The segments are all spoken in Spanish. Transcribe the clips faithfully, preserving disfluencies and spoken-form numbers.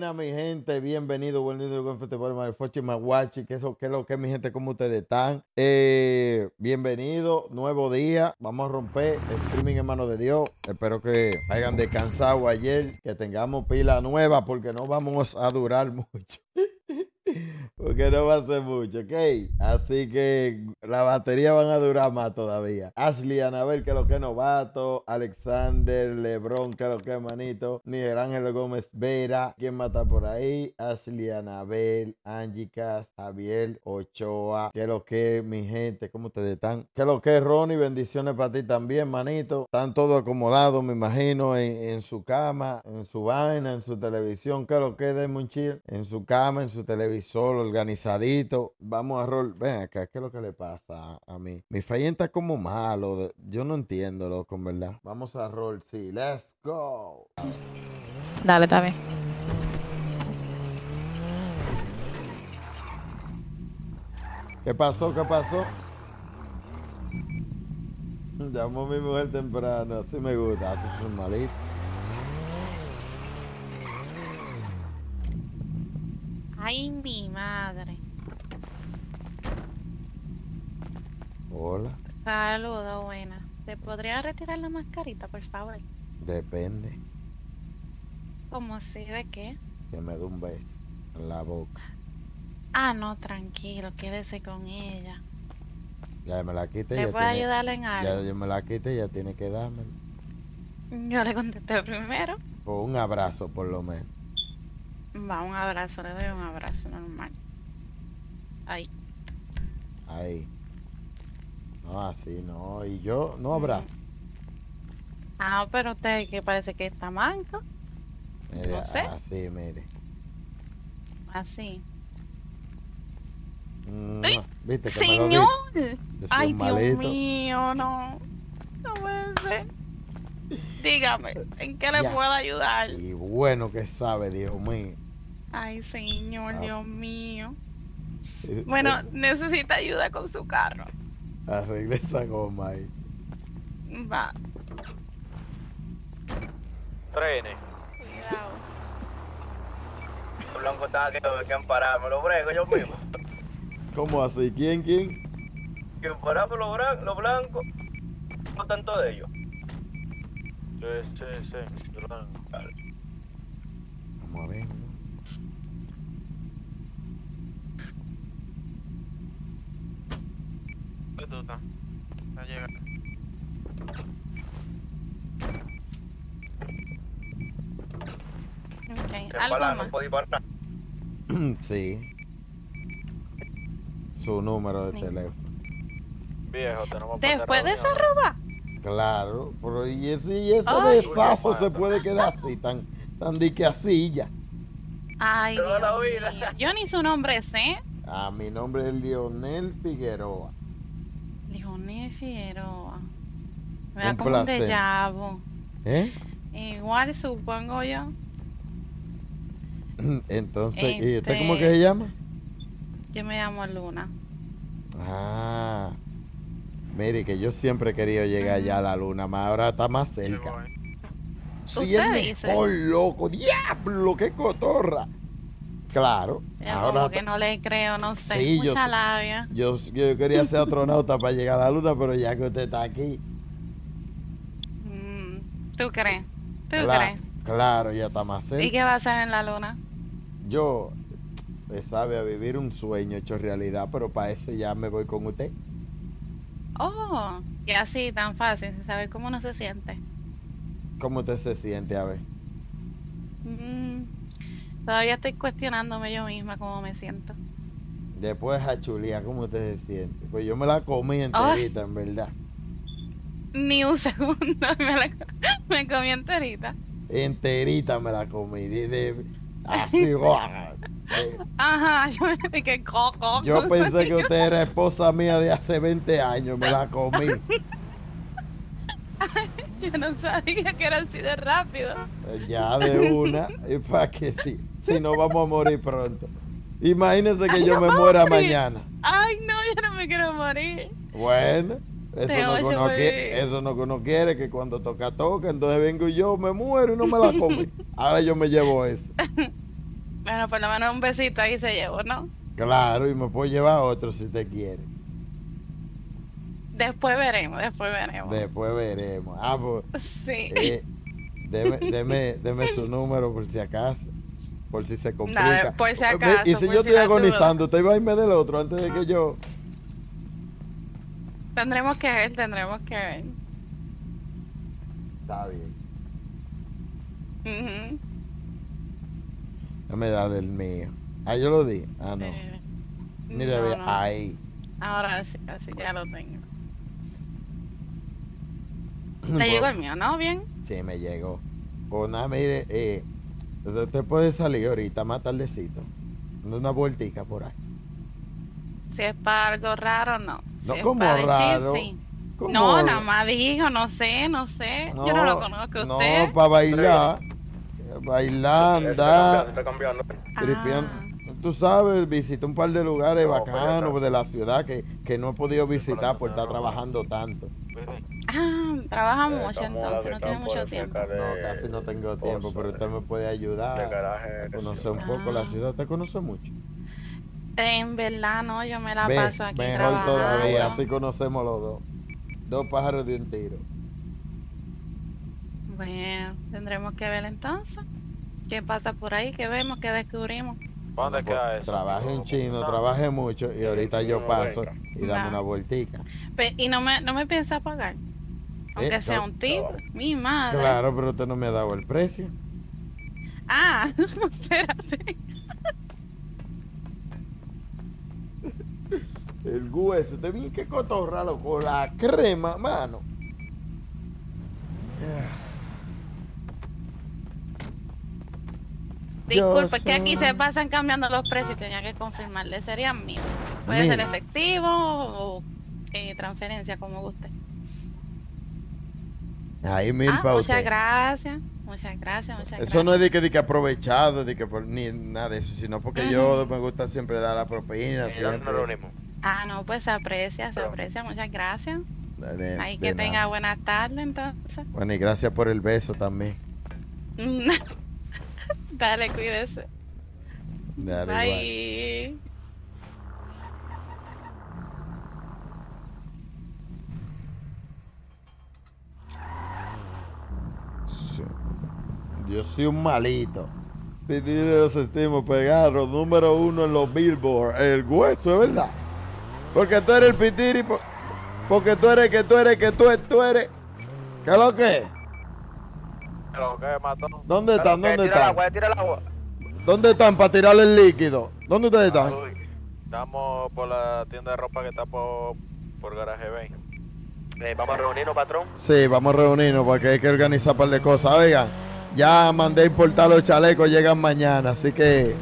Buena, mi gente, bienvenido, bienvenido con Festival Marifochi Maguachi, que eso, que es lo que es, mi gente, como ustedes están. Eh, bienvenido, nuevo día, vamos a romper streaming en manos de Dios. Espero que hayan descansado ayer, que tengamos pila nueva, porque no vamos a durar mucho. Porque no va a ser mucho, ¿ok? Así que la batería van a durar más todavía. Ashley Anabel, que lo que es novato. Alexander Lebrón, que lo que es manito. Miguel Ángel Gómez Vera, ¿quién mata por ahí? Ashley Anabel, Angicas, Javier Ochoa, que lo que es, mi gente, ¿cómo ustedes están? Que lo que es, Ronnie, bendiciones para ti también, manito. Están todos acomodados, me imagino, en, en su cama, en su vaina, en su televisión, que lo que es de Monchir, en su cama, en su televisión. Solo organizadito, vamos a rol. Ven acá, ¿qué es lo que le pasa a mí? Mi fallenta está como malo, yo no entiendo, loco, en verdad. Vamos a rol, sí, let's go. Dale, está bien. ¿Qué pasó? ¿Qué pasó? Llamó a mi mujer temprano, así me gusta, tú sos malito. Ay, mi madre. Hola. Saludos, buena. ¿Te podría retirar la mascarita, por favor? Depende. ¿Cómo si? ¿De qué? Que me dé un beso en la boca. Ah, no, tranquilo, quédese con ella. Ya me la quité. ¿Te puede ayudarle en algo? Ya yo me la quité, ya tiene que darme. Yo le contesté primero. Pues un abrazo, por lo menos. Va, un abrazo, le doy un abrazo normal. Ahí. Ahí. No, así no. Y yo no abrazo. Ah, pero usted que parece que está manco. Mire, no sé. Así, mire. Así. Mm, ¡ay! ¿Viste que señor? Me lo di? Ay, Dios mío, no. No puede ser. Dígame, ¿en qué le ya. puedo ayudar? Y bueno que sabe, Dios mío. Ay, señor, ah. Dios mío. Bueno, necesita ayuda con su carro. Arregle esa goma ahí. Va. Trenes. Cuidado. Los blancos están aquí, me quedan parados. Me lo brego yo mismo. ¿Cómo así? ¿Quién, quién? Que paramos los blancos, los blancos. No tanto de ellos. Sí, sí, sí. Vamos a ver. ¿Qué tú estás? Está llegando. Ok, ¿algo más? ¿Puedo disparar? Sí. Su número de sí. teléfono. Viejo, te no vamos a poner. ¿Después de esa roba? Claro, pero y ese, y ese ay, besazo se puede quedar así, tan, tan de que así ya. Ay, Dios mío. Yo ni su nombre es, ¿eh? Ah, mi nombre es Leonel Figueroa. Leonel Figueroa. Me da como un déjà vu. ¿Eh? Igual supongo yo. Entonces, este... ¿y usted cómo que se llama? Yo me llamo Luna. Ah. Mire, que yo siempre he querido llegar allá a la luna, más ahora está más cerca. Sí, es mejor, loco. ¡Diablo! ¡Qué cotorra! Claro. Ahora que no le creo, no sé. Sí, mucha yo, labia. Yo, yo quería ser astronauta para llegar a la luna, pero ya que usted está aquí. ¿Tú crees? ¿Tú claro, crees? Claro, ya está más cerca. ¿Y qué va a hacer en la luna? Yo, usted sabe, a vivir un sueño hecho realidad, pero para eso ya me voy con usted. Oh, y así tan fácil, sin saber cómo uno se siente. ¿Cómo usted se siente, a ver? Mm, todavía estoy cuestionándome yo misma cómo me siento. Después a Chulía, ¿cómo usted se siente? Pues yo me la comí enterita, oh, en verdad. Ni un segundo, me la me comí enterita. Enterita me la comí, de, de, así, guau. Ajá, yo me dije coco. Yo pensé que usted era esposa mía de hace veinte años, me la comí. Yo no sabía que era así de rápido. Ya de una, y para que sí, si no vamos a morir pronto. Imagínese que ay, yo no me muera mañana. Ay, no, yo no me quiero morir. Bueno, eso no, uno quiere, eso no que uno quiere, que cuando toca, toca, entonces vengo yo, me muero y no me la comí. Ahora yo me llevo eso. Bueno, por lo menos un besito ahí se llevó, ¿no? Claro, y me puedo llevar otro si te quiere. Después veremos, después veremos. Después veremos. Ah, pues. Sí. Eh, deme, deme, deme su número por si acaso. Por si se complica. No, por si acaso. Y si yo si estoy agonizando, duda. Usted va a irme del otro antes de que yo. Tendremos que ver, tendremos que ver. Está bien. Uh-huh. No me da del mío. Ah, yo lo di. Ah, no. Eh, Mira, no, no. Ahí. Ahora sí, así ya lo tengo. ¿Le llegó el mío, no? ¿Bien? Sí, me llegó. Pues nada, mire, eh, usted puede salir ahorita más tardecito. Una vueltica por ahí. Si es para algo raro, no. Si no, como raro. Decir, sí. ¿Cómo? No, nada más digo, no sé, no sé. No, yo no lo conozco a usted. No, para bailar. Bailar, andar. Ah. Tú sabes, visité un par de lugares no, bacanos de la ciudad que, que no he podido visitar por estar trabajando tanto. Ah, trabaja mucho entonces, no tiene mucho tiempo. No, casi no tengo tiempo, pero usted me puede ayudar a conocer un poco la ciudad. ¿Te conoce mucho? En verdad, no, yo me la paso aquí trabajando. Mejor todavía, así conocemos los dos. Dos pájaros de un tiro. Bueno, tendremos que ver entonces. ¿Qué pasa por ahí? ¿Qué vemos? ¿Qué descubrimos? ¿Dónde queda eso? Trabaje en chino, trabaje mucho y ahorita yo paso y dame una vueltica. Pero, y no me, no me piensa pagar, aunque eh, sea no, un tip, no. Mi madre. Claro, pero usted no me ha dado el precio. Ah, espérate. El hueso, usted vio que cotorralo con la crema, mano. Disculpe, que aquí se pasan cambiando los precios y tenía que confirmarle, sería mío. Puede Mira. ser efectivo o eh, transferencia, como guste. Ahí mil ah, para muchas usted. gracias, muchas gracias, muchas eso gracias. Eso no es de que, de que aprovechado, de que por, ni nada de eso, sino porque uh-huh. yo me gusta siempre dar la propina. Sí, siempre. No ah, no, pues se aprecia, se aprecia, muchas gracias. De, Ahí de que nada. tenga buena tarde entonces. Bueno, y gracias por el beso también. Dale, cuídese. Dale, bye. Igual. Sí. Yo soy un malito. Pedir los estimos pegados, número uno en los Billboard. El hueso, es verdad. Porque tú eres el pitiri, por... porque tú eres, que tú eres, que tú eres, tú eres. ¿Qué es lo que es? ¿Dónde están? ¿Dónde están? ¿Dónde están para tirarle el líquido? ¿Dónde ustedes están? Estamos por la tienda de ropa que está por, por Garaje veinte. Eh, ¿Vamos a reunirnos, patrón? Sí, vamos a reunirnos porque hay que organizar un par de cosas. Oigan, ya mandé a importar los chalecos, llegan mañana, así que...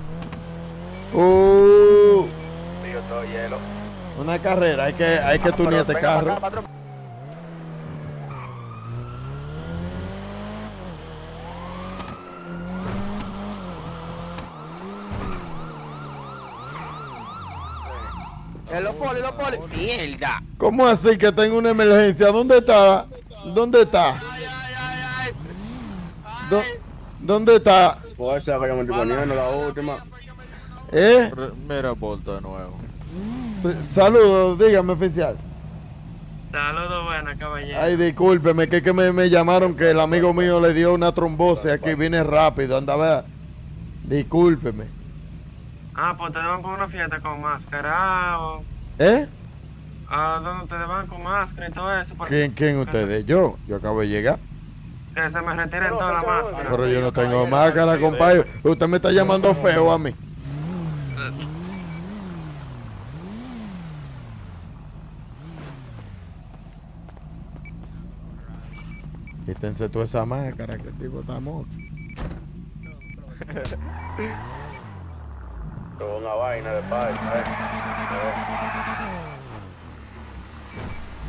Uh, Tío, todo hielo. Una carrera, hay que, hay que ah, tunear este carro. Acá, Los polis, los polis. Mierda. ¿Cómo así que tengo una emergencia? ¿Dónde está? ¿Dónde está? Ay, ay, ay, ay. ¿Dónde está? Pues esa que yo me estoy poniendo la última. ¿Eh? Mira, volta de nuevo. Saludos, dígame, oficial. Saludos, buenas, caballero. Ay, discúlpeme, que, que me, me llamaron que el amigo mío le dio una trombosis. Aquí vine rápido, anda a ver. Discúlpeme. Ah, pues ustedes van con una fiesta con máscara o... ¿Eh? Ah, ¿dónde ustedes van con máscara y todo eso? Porque... ¿Quién, quién ustedes? Yo, yo acabo de llegar. Que se me retiren no, toda la máscara. Pero yo no tengo máscara, compadre. Usted me está llamando feo a mí. Quítense tú esa máscara, que el tipo está muerto. Una vaina de paz, ¿sabes?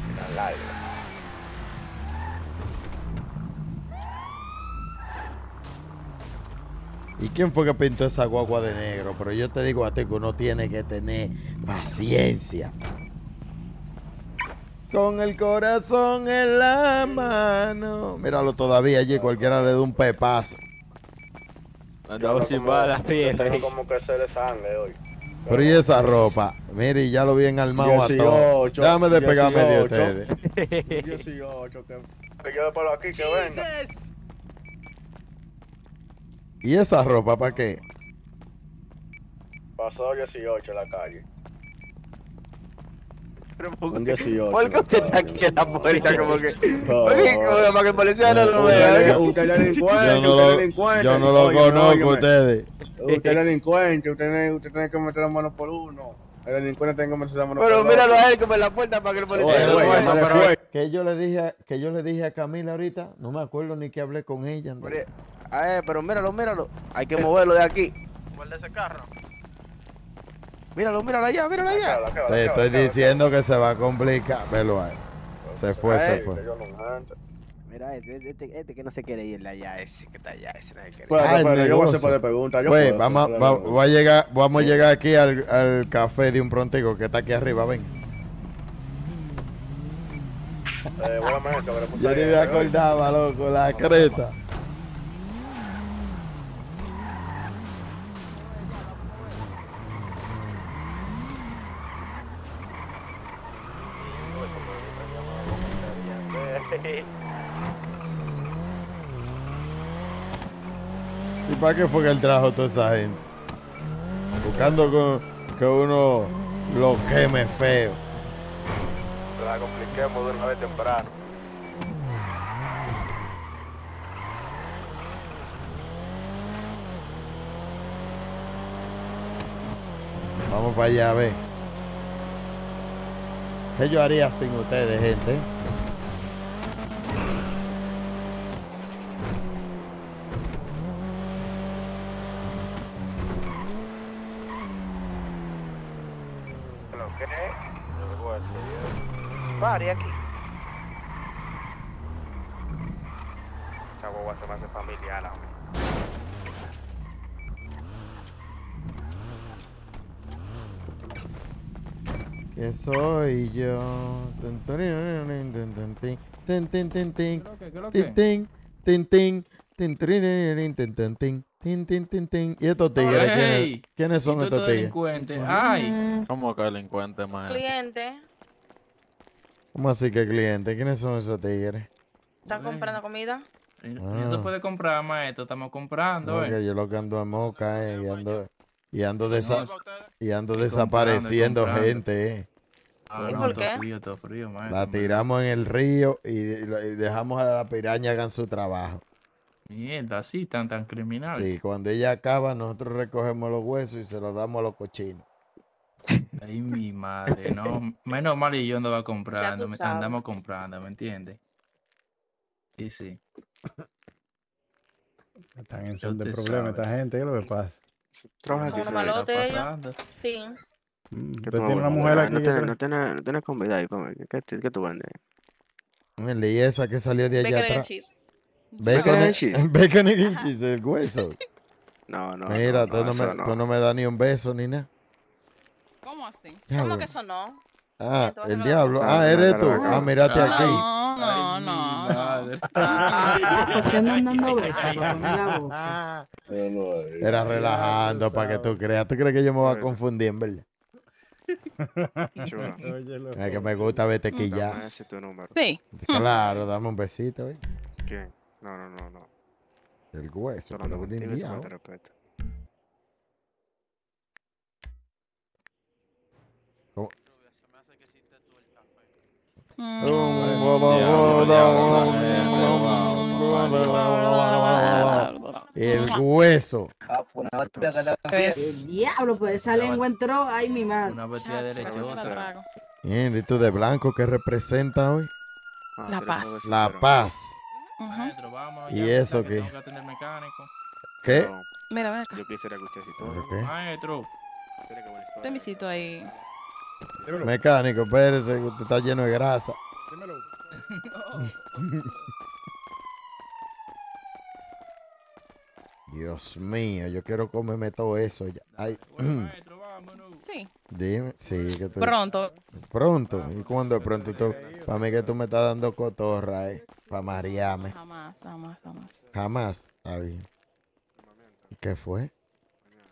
Una larga. ¿Y quién fue que pintó esa guagua de negro? Pero yo te digo a ti que uno tiene que tener paciencia. Con el corazón en la mano. Míralo todavía allí, cualquiera le da un pepazo. Andamos sin balas, tío. Tengo como que hacer sangre hoy. Pero y esa ropa, mire, ya lo vi enarmado a todos. Déjame despegarme de ustedes. dieciocho, que me quedo por aquí, que venga. ¿Y esa ropa para qué? Pasó dieciocho en la calle. Un dieciocho. ¿Por qué usted está aquí en la puerta? Como que. ¿Por qué? Para que el policía no lo vea. Usted es delincuente. Yo no lo conozco a ustedes. Usted es delincuente. Usted tiene que meter las manos por uno. El delincuente tiene que meter las manos por uno. Pero míralo a él como en la puerta para que el policía no lo vea. Que yo le dije, que yo le dije a Camila ahorita, no me acuerdo ni que hablé con ella. Eh, pero míralo, míralo. Hay que moverlo de aquí. ¿Cuál de ese carro? Míralo, míralo allá, míralo allá. Acá, acá, acá, te estoy acá, acá, diciendo acá, acá. Que se va a complicar. Velo ahí. Se fue, eh, se fue. Mira, este, este, este que no se quiere ir allá, ese que está allá, ese no se quiere ir. Pues, ah, pero yo voy a hacer para la pregunta. Yo pues, vamos, para la pregunta. Va, va a llegar, vamos a llegar aquí al, al café de un prontico que está aquí arriba, ven. Eh, bueno, mejor, yo ni me acordaba, loco, la creta. ¿Y para qué fue que él trajo toda esa gente? Buscando con, que uno lo queme feo. La compliquemos de una vez temprano. Vamos para allá a ver. ¿Qué yo haría sin ustedes, gente? Pare aquí. Esa boba se me hace familiar, hombre. ¿Qué soy yo? Tin, tin, tin, tin. ¿Y estos tigres? ¿Quiénes, ¿quiénes son estos tigres? Delincuentes. Ay. ¿Cómo que delincuentes, man? Cliente. ¿Cómo así que cliente? ¿Quiénes son esos tigres? ¿Están comprando comida? Ah. Eso puede comprar, maestro. Estamos comprando, no, eh. Yo lo que ando a moca, eh. Y ando, y ando, desa y ando desapareciendo comprando, gente, eh. Ah, no, todo frío, todo frío, maestro. La tiramos en el río y, y dejamos a la piraña hagan su trabajo. Mierda, así tan tan criminal. Sí, cuando ella acaba, nosotros recogemos los huesos y se los damos a los cochinos. Ay, mi madre, no. Menos mal y yo andaba comprando, me, andamos comprando, ¿me entiendes? Sí, sí. Están en son de problemas esta gente, ¿qué es lo que pasa? Troja que se está pasando. Sí. ¿Tú tienes una mujer aquí? No tienes comida ahí, ¿qué tú vendes? Mire, y esa que salió de allá atrás. Bacon and cheese. Bacon and cheese, el hueso. No, no. Mira, no, tú, no me, no. tú no me das ni un beso ni nada. ¿Cómo así? ¿Cómo que eso no? Ah, el diablo. Ah, eres tú. Ah, mírate aquí. No, no, no. ¿Por qué no andando besos? Era relajando para que tú creas. ¿Tú crees que yo me voy a confundir, en verdad? Es que me gusta verte que ya. Sí. Claro, dame un besito, ¿eh? ¿Quién? No, no, no, no. El hueso, no, no, pero buen día. ¿Cómo? El hueso. El diablo, pues esa lengua entró. Ay, mi madre. Una bestia derechosa. Bien, ¿y tú de blanco qué representa hoy? La paz. La paz. Maestro, vámonos, ¿y eso qué? Que que ¿qué? No. Mira, ven acá. Yo quisiera que usted se maestro. Temisito ahí. Dímelo. Mecánico, espérese, que usted está lleno de grasa. Dímelo. Dios mío, yo quiero comerme todo eso ya. Ay. Bueno, maestro, vámonos. Sí. Dime, sí. Que te... Pronto. Pronto. ¿Y cuándo de pronto tú? Para mí que tú me estás dando cotorra, eh. Para marearme. Jamás, jamás, jamás. Jamás, está bien. ¿Qué fue?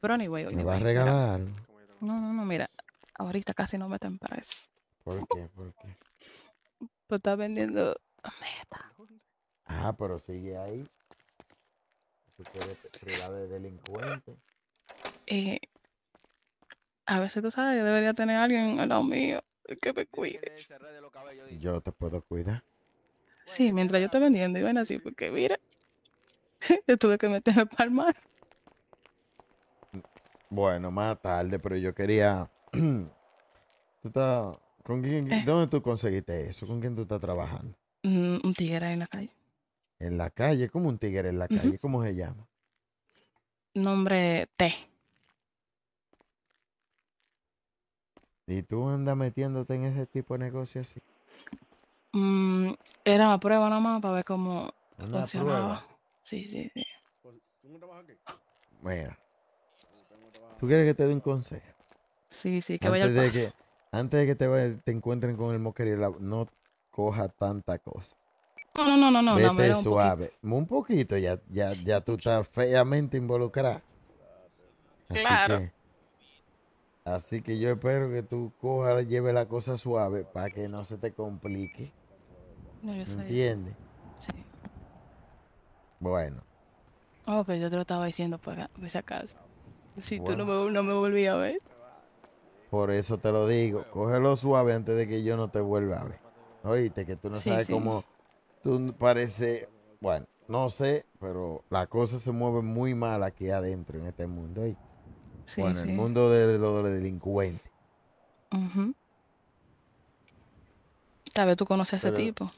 Pero anyway, ¿me vas a regalar? Mira. No, no, no, mira. Ahorita casi no me te parece. ¿Por qué? ¿Por qué? Tú estás vendiendo meta. Ah, pero sigue ahí. Tú puedes privar de delincuente. Eh, a veces tú sabes, yo debería tener a alguien al lado mío que me cuide. Yo te puedo cuidar. Sí, mientras yo estoy vendiendo, iban así, porque mira, yo tuve que meterme para el mar. Bueno, más tarde, pero yo quería... ¿Tú estás... ¿Con quién... eh. ¿Dónde tú conseguiste eso? ¿Con quién tú estás trabajando? Mm, un tigre en la calle. ¿En la calle? ¿Cómo un tigre en la calle? Uh-huh. ¿Cómo se llama? Nombre T. ¿Y tú andas metiéndote en ese tipo de negocio así? Mm, era una prueba nomás para ver cómo una funcionaba. Prueba. Sí, sí, sí. ¿Tú no trabajas aquí? Mira. ¿Tú quieres que te dé un consejo? Sí, sí, que antes vaya al paso. De que, antes de que te, vaya, te encuentren con el mosquero, no coja tanta cosa. No, no, no, no. Vete no, no, suave. Un, un poquito, ya, ya, sí, ya tú estás feamente involucrada. Así claro. Que, así que yo espero que tú cojas, lleves la cosa suave para que no se te complique. No, yo sé. ¿Entiendes? Sí. Bueno. Oh, pero yo te lo estaba diciendo para esa casa. Si bueno, tú no me, no me volvías a ver. Por eso te lo digo. Cógelo suave antes de que yo no te vuelva a ver. Oíste, que tú no sí, sabes sí. cómo... Tú parece... Bueno, no sé, pero la cosa se mueve muy mal aquí adentro en este mundo. ¿Oíste? Sí, bueno, sí. El mundo de los delincuentes. Uh-huh. Tal vez tú conoces pero... a ese tipo.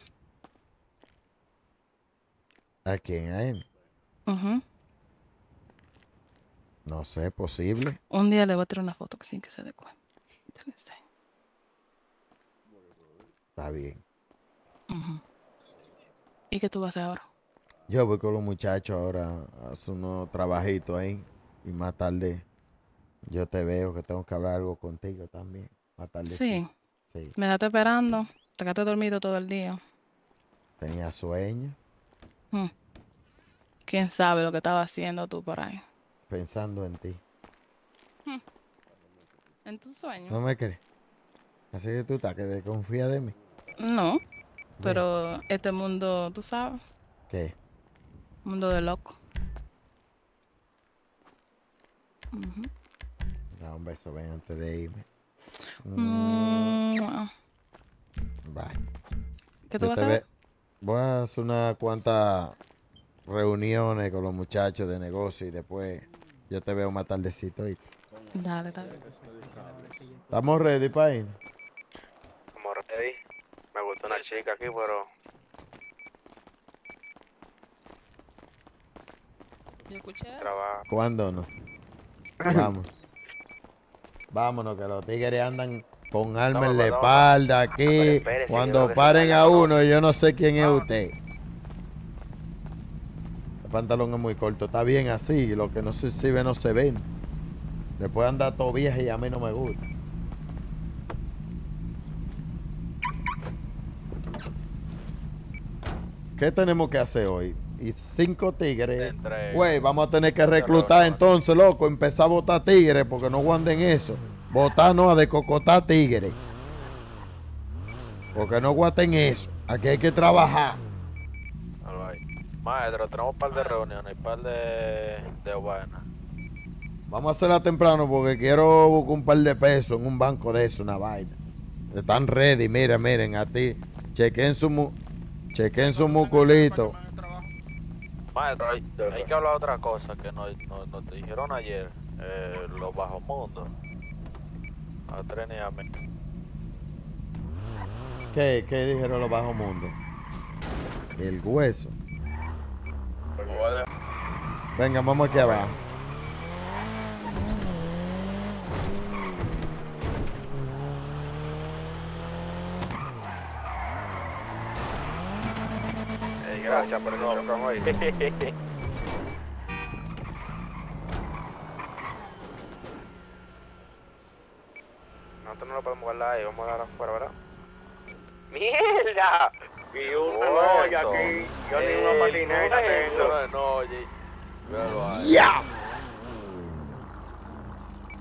¿A quién? ¿A él? Uh-huh. No sé, posible. Un día le voy a traer una foto sin que se dé cuenta. Está bien. Uh-huh. ¿Y qué tú vas a hacer ahora? Yo voy con los muchachos ahora a hacer unos trabajitos ahí. Y más tarde yo te veo que tengo que hablar algo contigo también. Más tarde. Sí. Sí. Sí. Me estás esperando. Te quedaste dormido todo el día. Tenía sueño. Hmm. ¿Quién sabe lo que estaba haciendo tú por ahí? Pensando en ti. En tus sueños. ¿No me crees? Así que tú estás que desconfías de mí. No, pero bien. Este mundo, tú sabes. ¿Qué? Mundo de loco. Uh-huh. Da un beso, ven antes de irme. Mm. Bye. ¿Qué tú vas a hacer? Voy a hacer unas cuantas reuniones con los muchachos de negocio y después... Yo te veo más tardecito y... Dale, dale. ¿Estamos ready para ir? Estamos ready. Me gustó una chica aquí, pero... ¿Yo escuché? ¿Cuándo no? Vamos. Vámonos, que los tigres andan con armas no, en la no, espalda no, aquí. Pero espérese, cuando paren a uno, yo no sé quién no. es usted. Pantalón es muy corto, está bien así, lo que no se sirve no se vende. Después anda todo viejo y a mí no me gusta. ¿Qué tenemos que hacer hoy? Y cinco tigres. Güey, vamos a tener que reclutar entonces, loco. Empezar a botar tigres porque no guarden eso. Botar no, a decocotar tigres. Porque no guarden eso. Aquí hay que trabajar. Maestro, tenemos un par de reuniones, un par de, de buenas. Vamos a hacerla temprano porque quiero buscar un par de pesos en un banco de eso, una vaina. Están ready, mira, miren, a ti. Chequen su, mu chequen su musculito. Maestro, hay, hay que hablar de otra cosa que nos, nos, nos dijeron ayer, eh, los bajos mundos. A Tren y a mí. ¿Qué, ¿Qué dijeron los bajos mundos? El hueso. Venga, vamos aquí abajo. Hey, gracias por el trabajo hoy. Nosotros no lo podemos guardar ahí, vamos a dar afuera, ¿verdad? ¡Mierda! Y un reloj aquí, yo ni una patineta tengo. Ya.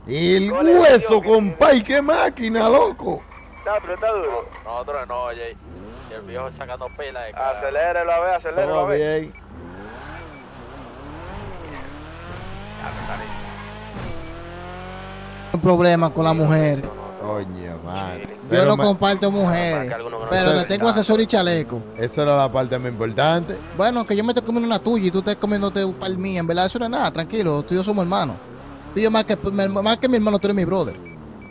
El Cole, hueso, compay, qué máquina, loco. No, pero está duro. Nosotros no, oye. El viejo sacando pila de cara. Acelere la vez, acelere la vez. Un problema con la mujer. Coño, man. Yo no comparto mujeres, pero te tengo asesor y chaleco. Esa era la parte más importante. Bueno, que yo me estoy comiendo una tuya y tú estás comiéndote un par mía. En verdad, eso no es nada, tranquilo. Tú y yo somos hermanos. Tú y yo, más que, más que mi hermano, tú eres mi brother.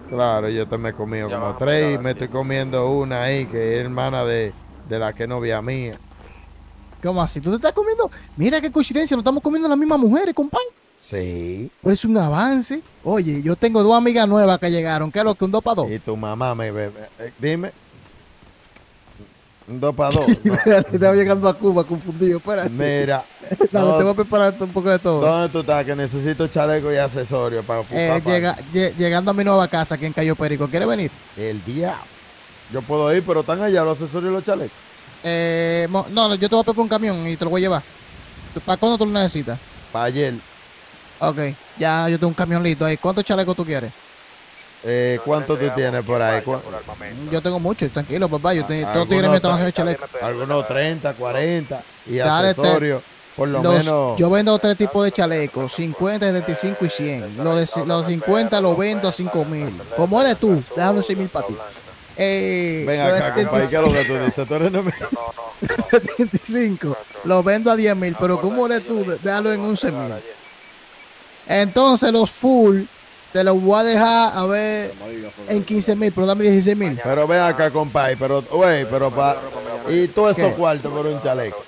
Claro, yo te me he comido como tres y me estoy comiendo una ahí que es hermana de, de la que novia mía. ¿Cómo así? ¿Tú te estás comiendo? Mira qué coincidencia, nos estamos comiendo las mismas mujeres, compadre. Sí. Pero es un avance. Oye, yo tengo dos amigas nuevas que llegaron. ¿Qué es lo que un dos para dos? Y tu mamá me bebe. Eh, dime. Un dos para dos. Mira, se está llegando a Cuba confundido. Espérate. Mira. Dale, no, te voy a preparar un poco de todo. ¿Dónde tú estás? Que necesito chaleco y accesorios para eh, llega, lleg Llegando a mi nueva casa aquí en Cayo Perico. ¿Quieres venir? El día. Yo puedo ir, pero están allá los accesorios y los chalecos. Eh, no, no, yo te voy a pegar un camión y te lo voy a llevar. ¿Para cuándo tú lo necesitas? Para ayer. Ok, ya yo tengo un camión listo ahí. ¿Cuántos chalecos tú quieres? Eh, ¿Cuántos tú tienes por ahí? Por yo tengo muchos, tranquilo, papá. Yo tengo todos tigres me están haciendo chalecos. Algunos treinta, cuarenta y dale accesorios. Por lo los, menos. Yo vendo tres tipos de chalecos: cincuenta, setenta y cinco y cien. Los, de, los cincuenta los vendo a cinco mil. Como eres tú, déjalo seis mil para ti. Eh, ven acá, setenta y cinco. ¿Qué es lo que tú dices? ¿Tú eres no, no, no. setenta y cinco. Los vendo a diez mil. Pero como eres tú, déjalo en once mil. Entonces los full te los voy a dejar a ver en quince mil, pero dame dieciséis mil. Pero ven acá, compadre, pero güey, pero para y todo esos cuartos por un chaleco.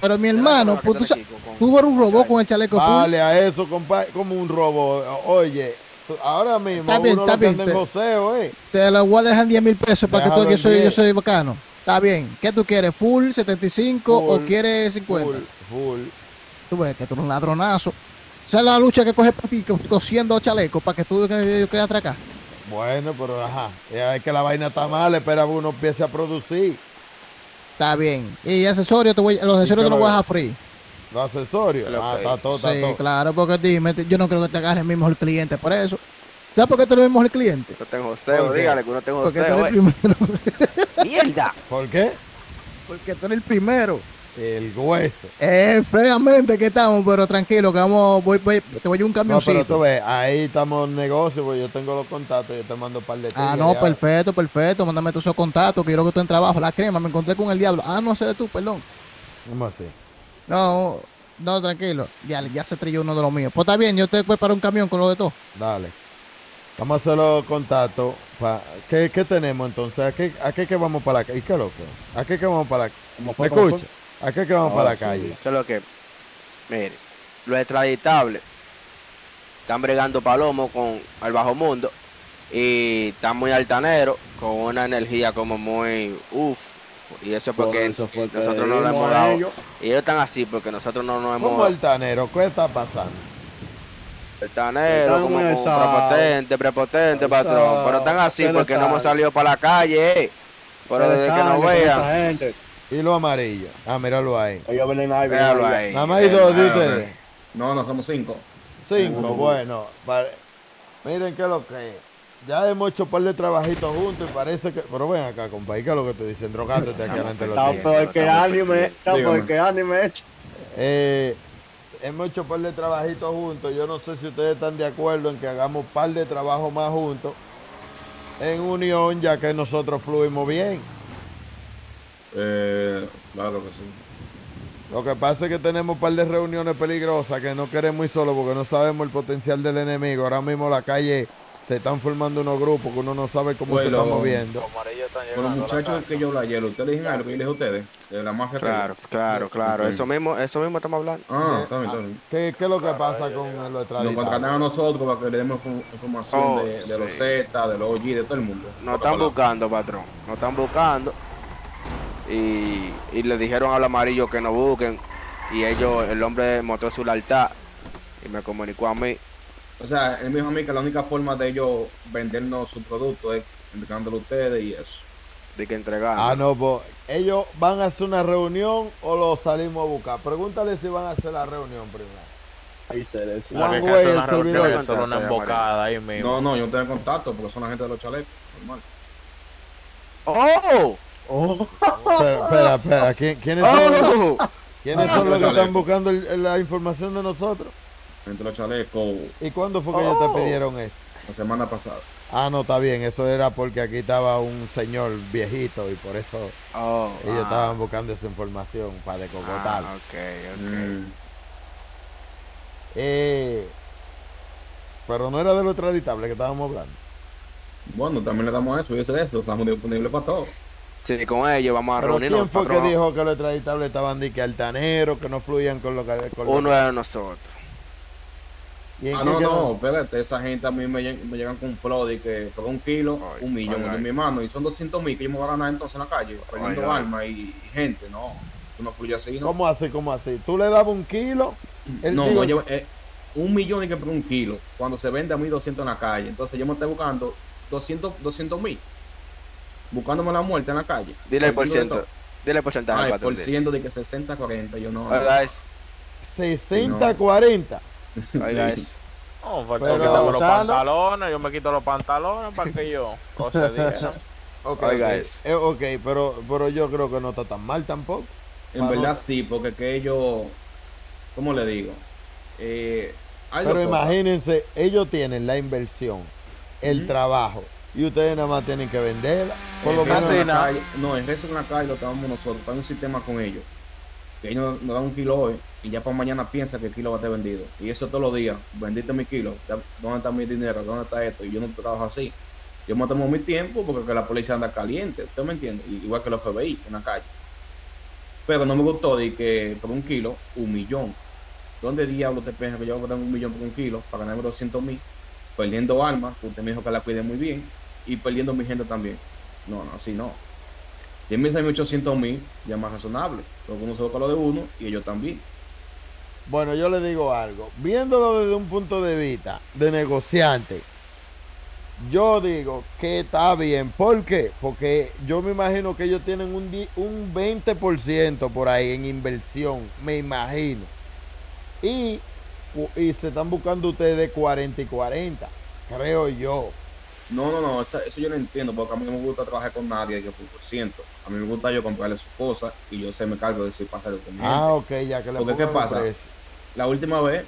Pero mi hermano, pues, tú, tú eres un robot con el chaleco full. Vale, a eso, compadre, como un robot. Oye, ahora mismo está bien, uno está bien, te, voceo, eh. te lo voy a dejar en diez mil pesos para déjalo que todo yo soy, yo soy bacano. Está bien. ¿Qué tú quieres? ¿Full setenta y cinco full, o quieres cincuenta? Full, full. Tú ves que tú eres un ladronazo. Esa es la lucha que coge para ti, cosiendo chalecos para que tú quieras atracar. Bueno, pero ajá, ya ves que la vaina está mal, espera que uno empiece a producir. Está bien. Y accesorios, te voy, los accesorios te los voy a dejar free. ¿Los accesorios? Ah, está todo, está todo. Sí, claro, porque dime, yo no creo que te agarre el mismo el cliente por eso. ¿Sabes por qué te lo vimos el cliente? Yo tengo cero, dígale que uno tengo cero. ¡Mierda! ¿Por qué? Porque tú eres el primero. El hueso. Eh, fregamente que estamos, pero tranquilo, que vamos, voy, voy, te voy a un camioncito. No, pero tú ves, ahí estamos en negocio, porque yo tengo los contactos, yo te mando un par de Ah, no, ya. perfecto, perfecto, mándame todos esos contactos, que yo creo que tú en trabajo, la crema, me encontré con el diablo. Ah, no, seré tú, perdón. ¿Cómo así? No, no, tranquilo, ya, ya se trilló uno de los míos. Pues está bien, yo te preparo un camión con lo de todo. Dale. Vamos a hacer los contactos. ¿Qué, qué tenemos entonces? ¿A qué, a qué que vamos para la ¿Y qué loco? ¿A qué que vamos para la ¿Me fue, escucha? ¿A qué que vamos oh, para la calle? Sí, eso es lo que... Mire, los extraditables están bregando palomos con el bajo mundo y están muy altaneros, con una energía como muy... uff, y eso es porque eso nosotros no lo hemos dado. Ellos. Y ellos están así porque nosotros no nos hemos dado. ¿Cómo altaneros? ¿Qué está pasando? Altaneros, como, como prepotente, prepotente, patrón. Pero están así porque no hemos salido para la calle, eh. Pero desde que nos vean... Y lo amarillo. Ah, míralo ahí. Ellos ven ahí, míralo ahí. Nada más hay dos de ustedes. No, no, somos cinco. Cinco, no, no, no. Bueno. Para... Miren qué es lo que es. Ya hemos hecho un par de trabajitos juntos y parece que... Pero ven acá, compadre, ¿qué es lo que tú dicen? Drogándote aquí adelante los días. Está peor que anime. Está peor que anime. Eh, hemos hecho un par de trabajitos juntos. Yo no sé si ustedes están de acuerdo en que hagamos un par de trabajos más juntos en unión, ya que nosotros fluimos bien. Eh, claro que sí. Lo que pasa es que tenemos un par de reuniones peligrosas que no queremos ir solos porque no sabemos el potencial del enemigo. Ahora mismo en la calle se están formando unos grupos que uno no sabe cómo bueno, se están moviendo. Los bueno, muchachos que yo hablé ayer, ¿ustedes dijeron claro. lo que yo les dije a ustedes? De la mafia. Claro, claro, claro. Okay. Eso mismo eso mismo estamos hablando. Ah, eh, también, también. ¿Qué, ¿Qué es lo que claro, pasa con los extraditables? Nos contrataron a nosotros para que le demos información oh, de, de sí. los Z, de los O G, de todo el mundo. Nos están hablar. buscando, patrón. Nos están buscando. Y, y le dijeron al amarillo que no busquen y ellos, el hombre mostró su lealtad y me comunicó a mí. O sea, él me dijo a mí que la única forma de ellos vendernos su producto es entregándolo a ustedes y eso. De que entregar. Ah, no, pues ellos van a hacer una reunión o lo salimos a buscar. Pregúntale si van a hacer la reunión primero. Ahí se es. One way el servidor. Solo una embocada ahí mismo. No, no, yo no tengo contacto porque son la gente de los chalecos. Normal. ¡Oh! ¡Oh! Pero, espera, espera. ¿Quién, quiénes oh. son, ¿quiénes ah, son los que chalecos. Están buscando el, la información de nosotros? Entre los chalecos. ¿Y cuándo fue que oh. ellos te pidieron eso? La semana pasada. Ah, no, está bien. Eso era porque aquí estaba un señor viejito y por eso oh, ellos ah. estaban buscando esa información para decogotar. Ah, ok, ok. Mm. Eh, pero no era de lo extraditable que estábamos hablando. Bueno, también le damos eso, yo sé eso, estamos disponibles para todo. Sí, con ellos vamos a pero reunirnos. ¿Quién fue patrón? Que dijo que los extraditables estaban de que altaneros, que no fluían con lo que... Con uno era nosotros. ¿Y ah, no, no, espérate, esa gente a mí me, me llegan con un plot de que por un kilo, ay, un millón ay, de mi mano, y son doscientos mil que yo me voy a ganar entonces en la calle, perdiendo armas y, y gente, no, no fluye así, ¿no? ¿Cómo así, cómo así? ¿Tú le dabas un kilo? El no, no yo, eh, un millón y que por un kilo. Cuando se vende a mil doscientos en la calle. Entonces yo me estoy buscando doscientos mil. Buscándome la muerte en la calle. Dile el por ciento. Dile el porcentaje. Ah, el por ciento de que sesenta cuarenta. Yo no. sesenta cuarenta. No, faltó quitarme los pantalones. Yo me quito los pantalones para que yo. Cosa diga. Ok, okay. Guys. Eh, ok, pero, pero yo creo que no está tan mal tampoco. En verdad no... sí, porque que ellos... ¿Cómo le digo? Eh, Pero imagínense, ellos tienen la inversión, el mm-hmm. trabajo, y ustedes nada más tienen que venderla. Por lo menos en la calle, no, el resto en la calle lo trabajamos nosotros, está en un sistema con ellos. Que ellos nos dan un kilo hoy y ya para mañana piensa que el kilo va a estar vendido. Y eso todos los días, vendiste mi kilo, ¿dónde está mi dinero? ¿Dónde está esto? Y yo no trabajo así. Yo me tomo mi tiempo porque la policía anda caliente, ¿usted me entiende? Igual que los F B I en la calle. Pero no me gustó de que por un kilo, un millón. ¿Dónde diablos te piensas que yo voy a dar un millón por un kilo para ganarme doscientos mil? Perdiendo armas, usted me dijo que la cuide muy bien, y perdiendo mi gente también. No, no, así no. De mil a ochocientos mil, ya más razonable. Porque uno se busca lo de uno y ellos también. Bueno, yo le digo algo. Viéndolo desde un punto de vista de negociante, yo digo que está bien. ¿Por qué? Porque yo me imagino que ellos tienen un, un veinte por ciento por ahí en inversión, me imagino. Y, y se están buscando ustedes cuarenta y cuarenta, creo yo. No, no, no, eso, eso yo lo entiendo, porque a mí no me gusta trabajar con nadie que por ciento. A mí me gusta yo comprarle sus cosas y yo se me cargo de si pasa lo que me... Ah, ok, ya que le porque, ¿qué pasa? Precio. La última vez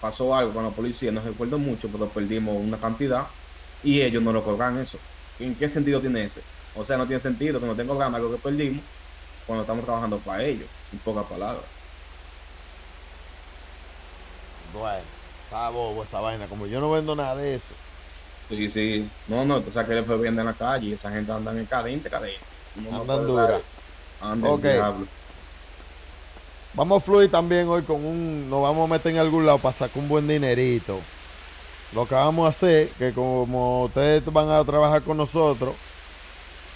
pasó algo con la policía, no recuerdo mucho, pero perdimos una cantidad. Y ellos no lo colgan eso. ¿En qué sentido tiene ese? O sea, no tiene sentido que no tengo ganas algo que perdimos cuando estamos trabajando para ellos, en pocas palabras. Bueno, está bobo esa vaina, como yo no vendo nada de eso. Sí, sí. No, no, o sea que le fue viendo en la calle y esa gente anda en cadente, cadente. No andan dura. Andan okay. Diablo. Vamos a fluir también hoy con un... Nos vamos a meter en algún lado para sacar un buen dinerito. Lo que vamos a hacer, que como ustedes van a trabajar con nosotros,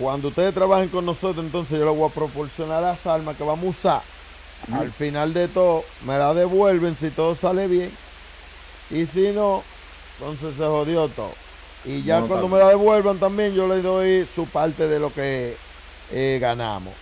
cuando ustedes trabajen con nosotros, entonces yo les voy a proporcionar las armas que vamos a usar. Uh-huh. Al final de todo, me las devuelven si todo sale bien. Y si no, entonces se jodió todo. Y ya no, cuando también. Me la devuelvan también, yo les doy su parte de lo que eh, ganamos.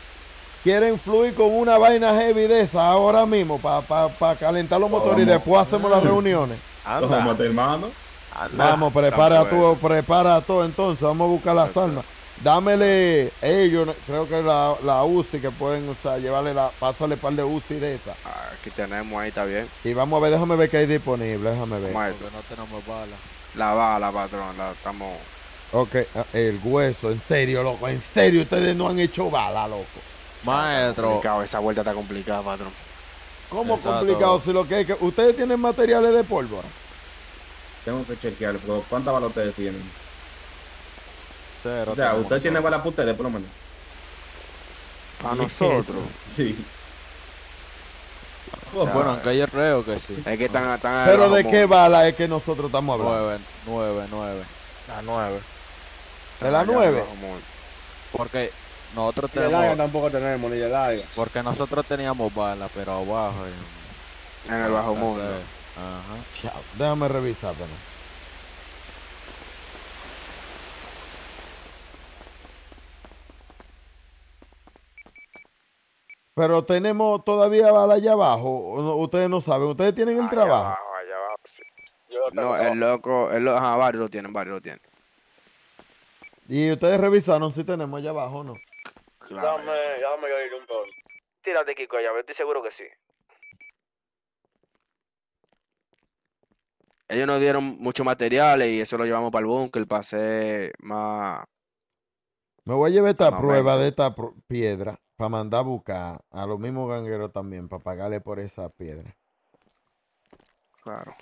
¿Quieren fluir con una vaina heavy de esa ahora mismo para pa, pa calentar los motores vamos. Y después hacemos las reuniones? Vamos, hermano. Anda, vamos, prepara todo, prepara todo entonces, vamos a buscar las armas. Dámele, ellos creo que la, la U C I que pueden usar, llevarle la, pásale par de U C I de esa. Aquí tenemos, ahí está bien. Y vamos a ver, déjame ver que hay disponible, déjame ver. No tenemos bala. La bala, patrón, la estamos. Ok, el hueso, en serio, loco, en serio, ustedes no han hecho bala, loco. Maestro. Esa vuelta está complicada, patrón. ¿Cómo exacto. complicado? Si lo que es que ustedes tienen materiales de pólvora. Tengo que chequear, pero ¿cuántas balas ustedes tienen? Cero, o sea, usted tiene balas para ustedes, por lo menos. ¿Para nosotros? Sí. Pues, ya, bueno, eh. aunque yo creo que sí. Es que están no. tan ¿pero de como... qué bala es que nosotros estamos hablando? Nueve, nueve, nueve. La nueve. ¿De la nueve? Porque nosotros y tenemos... Larga tampoco tenemos, ni de larga. Porque nosotros teníamos balas, pero abajo. En, en el bajo mundo. Ajá. Chao. Déjame revisar, pero. Pero tenemos todavía bala allá abajo. Ustedes no saben. Ustedes tienen el allá trabajo. Abajo, allá abajo, sí. Yo no, no, el loco, el loco, ajá, varios lo tienen, varios lo tienen. ¿Y ustedes revisaron si tenemos allá abajo o no? Claro. Dame, dame yo ir un poco. Tírate, Kiko, allá, estoy seguro que sí. Ellos nos dieron muchos materiales y eso lo llevamos para el búnker, para hacer más... Me voy a llevar esta prueba de esta piedra para mandar a buscar a los mismos gangueros también, para pagarle por esa piedra. Claro.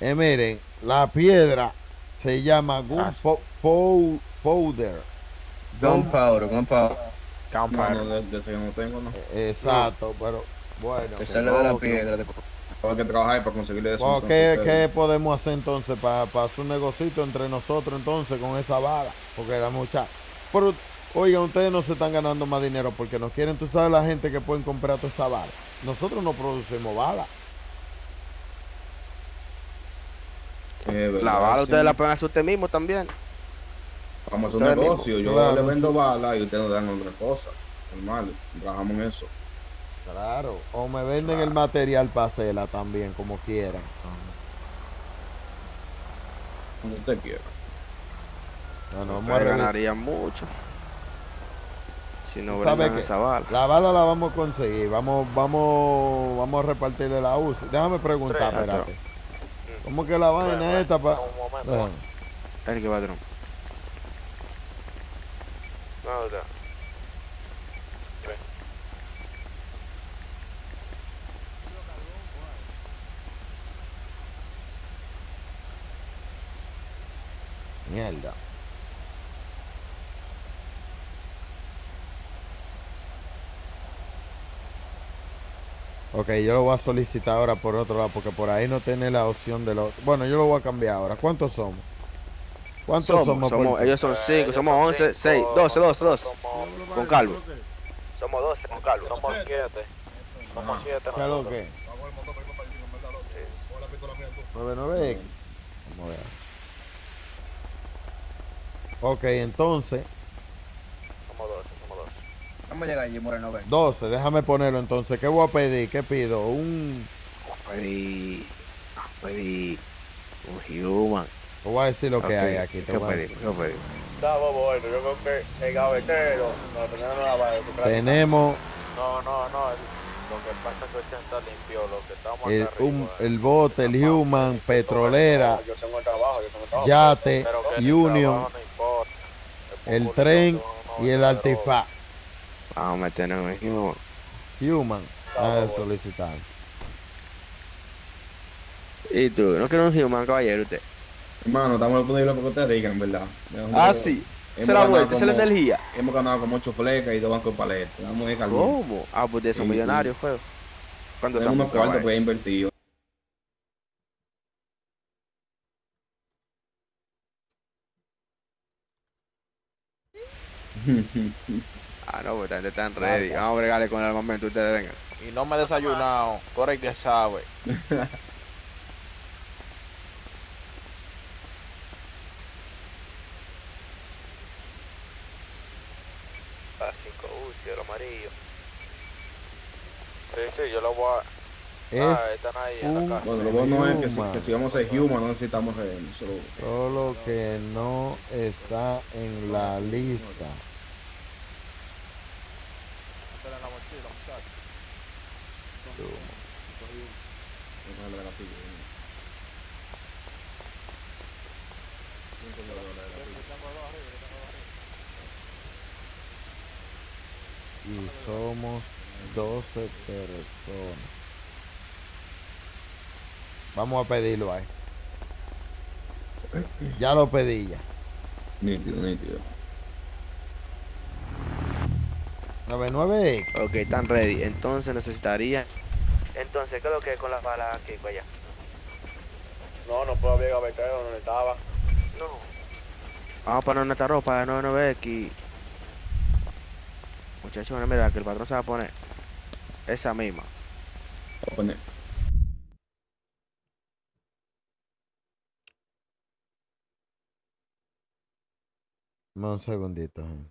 Eh, miren, la piedra se llama Gunpowder. Gunpowder, Gunpowder. Gunpowder. Exacto, pero bueno. Esa es la de la piedra. Hay que trabajar para conseguirle eso. ¿Qué, ¿Qué podemos hacer entonces para pa hacer un negocito entre nosotros entonces con esa bala? Porque era mucha. Pero, oigan, ustedes no se están ganando más dinero porque nos quieren. Tú sabes la gente que pueden comprar toda esa bala. Nosotros no producimos bala. Verdad, la bala ustedes sí la pueden hacer usted mismo también. Vamos a hacer un negocio. Mismo. Yo claro, le vendo sí. bala y ustedes nos dan otra cosa. Normal, trabajamos en eso. Claro, o me venden claro. el material para hacerla también, como quieran. Como usted quiera. No, no, ustedes ganarían mucho. Si no vendan esa bala. La bala la vamos a conseguir. Vamos, vamos, vamos a repartirle la U C I. Déjame preguntar, sí, espérate. ¿Cómo que la vaina claro, esta para...? No, el que va a tener. No, no. Mierda. Ok, yo lo voy a solicitar ahora por otro lado, porque por ahí no tiene la opción de lo... Bueno, yo lo voy a cambiar ahora. ¿Cuántos somos? ¿Cuántos somos? somos, somos por... Ellos son cinco, eh, somos once, cinco, seis, doce, doce, doce. Somos... Con calvo. Somos doce con calvo. Somos siete. Somos siete. ¿Qué es lo que? nueve nueve equis. Vamos a ver. Ok, entonces... Somos doce, somos doce. Vamos a llegar allí, Moreno. Ven. doce, déjame ponerlo entonces. ¿Qué voy a pedir? ¿Qué pido? Un... Voy a pedir... Voy a pedir... Un human. Te voy a decir lo okay. que hay aquí. Te voy a decir. Estamos bueno. Yo creo que el gavetero... Tenemos... No, no, no. Lo que pasa es que usted está limpio. Lo que estamos el, arriba, un, el bote, el, el human, petrolera... Yo tengo el trabajo, yo tengo el trabajo. Yate, Union... El tren y el artefacto. Vamos a meternos en Human. Human. A solicitar. ¿Y tú? ¿No quieres un Human, caballero, usted? Hermano, estamos disponibles porque ustedes digan, ¿verdad? Ah, sí. Esa es la vuelta, esa es la energía. Hemos ganado como ocho flecas y dos bancos de paletas. ¿Cómo? Ah, pues de esos millonarios, fue. ¿Cuántos son? Unos cuartos que he invertido. Ah, no, pues ustedes están ready. Vamos a bregarle con el armamento, ustedes vengan. Y no me he desayunado, corre que sabe. Básico, uy, el amarillo. Sí, sí, yo lo voy a... Ah, están ahí en la casa. Bueno, lo bueno es que si, que si vamos a ser human no necesitamos... Eh, solo... solo que no está en la lista. Y somos doce personas. Vamos a pedirlo ahí. Ya lo pedí ya. Nítido, nítido. nueve nueve. Ok, están ready. Entonces necesitaría... Entonces, ¿qué es lo que es con las balas aquí, pues allá? No, no puedo abrir el gavetero donde estaba. No. Vamos para nuestra ropa de nueve nueve equis. Muchachos, no, mira, que el patrón se va a poner esa misma. Va a poner. Un segundito, gente.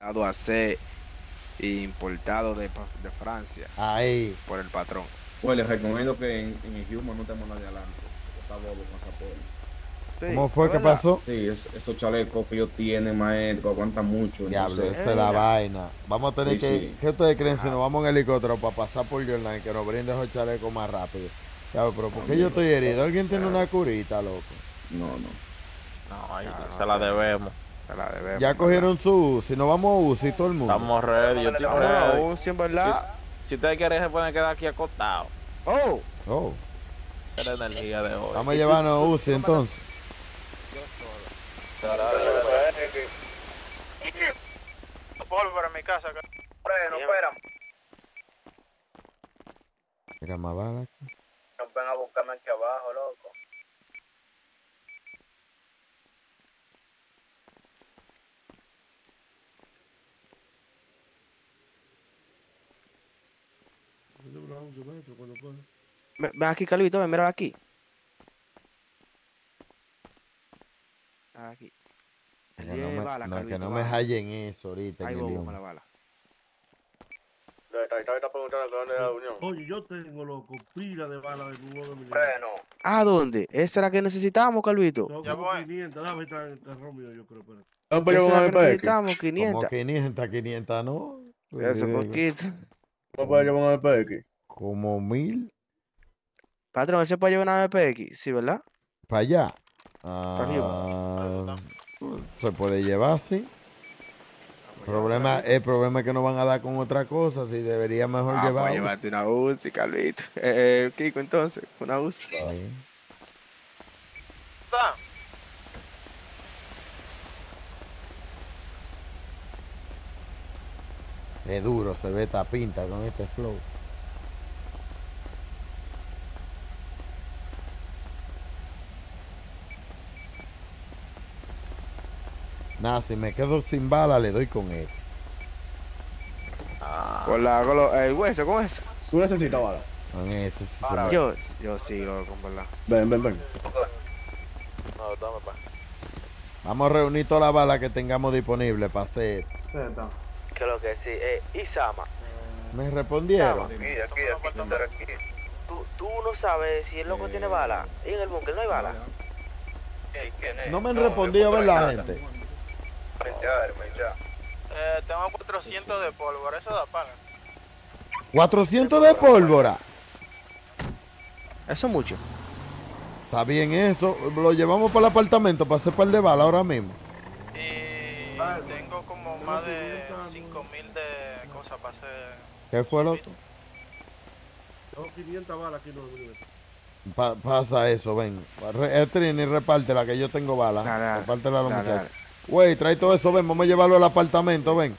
A ser importado de, de Francia. Ahí. Por el patrón. Pues les recomiendo que en, en el Humo no tenemos nadie adelante. Está bobo con esa porra. Sí, ¿cómo fue? ¿Qué pasó? Sí, es, esos chalecos que ellos tienen, maestro, aguantan mucho. Diablo, no sé. Esa es la vaina. Vamos a tener sí, que... Sí. ¿Qué ustedes creen? Ajá. Si nos vamos en helicóptero para pasar por Jordan, que nos brinde esos chalecos más rápido. Claro, pero ¿por qué yo estoy herido? ¿Alguien tiene una curita, loco? No, no. No, ahí claro, se la debemos. La debemos, ya cogieron su U C I, nos vamos a U C I todo el mundo. Estamos ready, yo estoy ready. U C I, en verdad. Si, si ustedes quieren se pueden quedar aquí acostados. Oh, oh. Es la energía de hoy. Vamos a llevarnos U C I entonces. Yo solo. Pólvora en mi casa. No esperan. Mira más bala aquí. Nos van a buscarme aquí abajo, loco. Ven aquí, Calvito, ven, mira aquí. Aquí. Que no, me, bala, no, Calvito, que no me hallen eso ahorita. Ahí vamos con la bala. Oye, yo tengo, loco, pila de bala de cubo de mi. ¿A dónde? ¿Esa es la que necesitamos, Calvito? No, ya voy. quinientas, dame esta rompido, yo creo, pero... No, pero esa es la que necesitamos, quinientas. Como quinientas, quinientas, ¿no? Eso, poquito. ¿Cómo puede llevar una B P X? Como mil. Patrón, ¿ese puede llevar una B P X? Sí, ¿verdad? Para allá. Ah, para arriba. Se puede llevar, sí. El problema, el problema es que no van a dar con otra cosa, si debería mejor ah, llevar. Voy a llevarte una U C I, Carlito. Eh, eh, Kiko, entonces, una U C I. Está. Qué duro se ve esta pinta con este flow. Nada, si me quedo sin bala, le doy con él. Ah. Con la, con lo, el hueso, ¿cómo es? Tú necesitas bala. Con ese, sí, para, yo, yo sí, lo con bala. Ven, ven, ven. No, toma, pa. Vamos a reunir todas las balas que tengamos disponibles para hacer. Sí, que lo que sí, eh, Isama. Me respondieron. Aquí, aquí, aquí, aquí. Tú, tú no sabes si el loco eh... tiene bala. Y en el búnker no hay bala. Hey, ¿quién es? No me han no, respondido, ¿verdad, gente? Eh, tengo cuatrocientos de pólvora, eso da paga. ¿cuatrocientos de pólvora? Eso es mucho. Está bien eso. Lo llevamos para el apartamento para hacer par de bala ahora mismo. Y tengo como más de cinco mil de cosas para hacer. ¿Qué fue el otro? Tengo quinientas balas aquí, no. Pa pasa eso, ven. El Trini, repártela, que yo tengo balas. Dale, repártela a los dale, muchachos. Güey, trae todo eso, ven, vamos a llevarlo al apartamento, ven.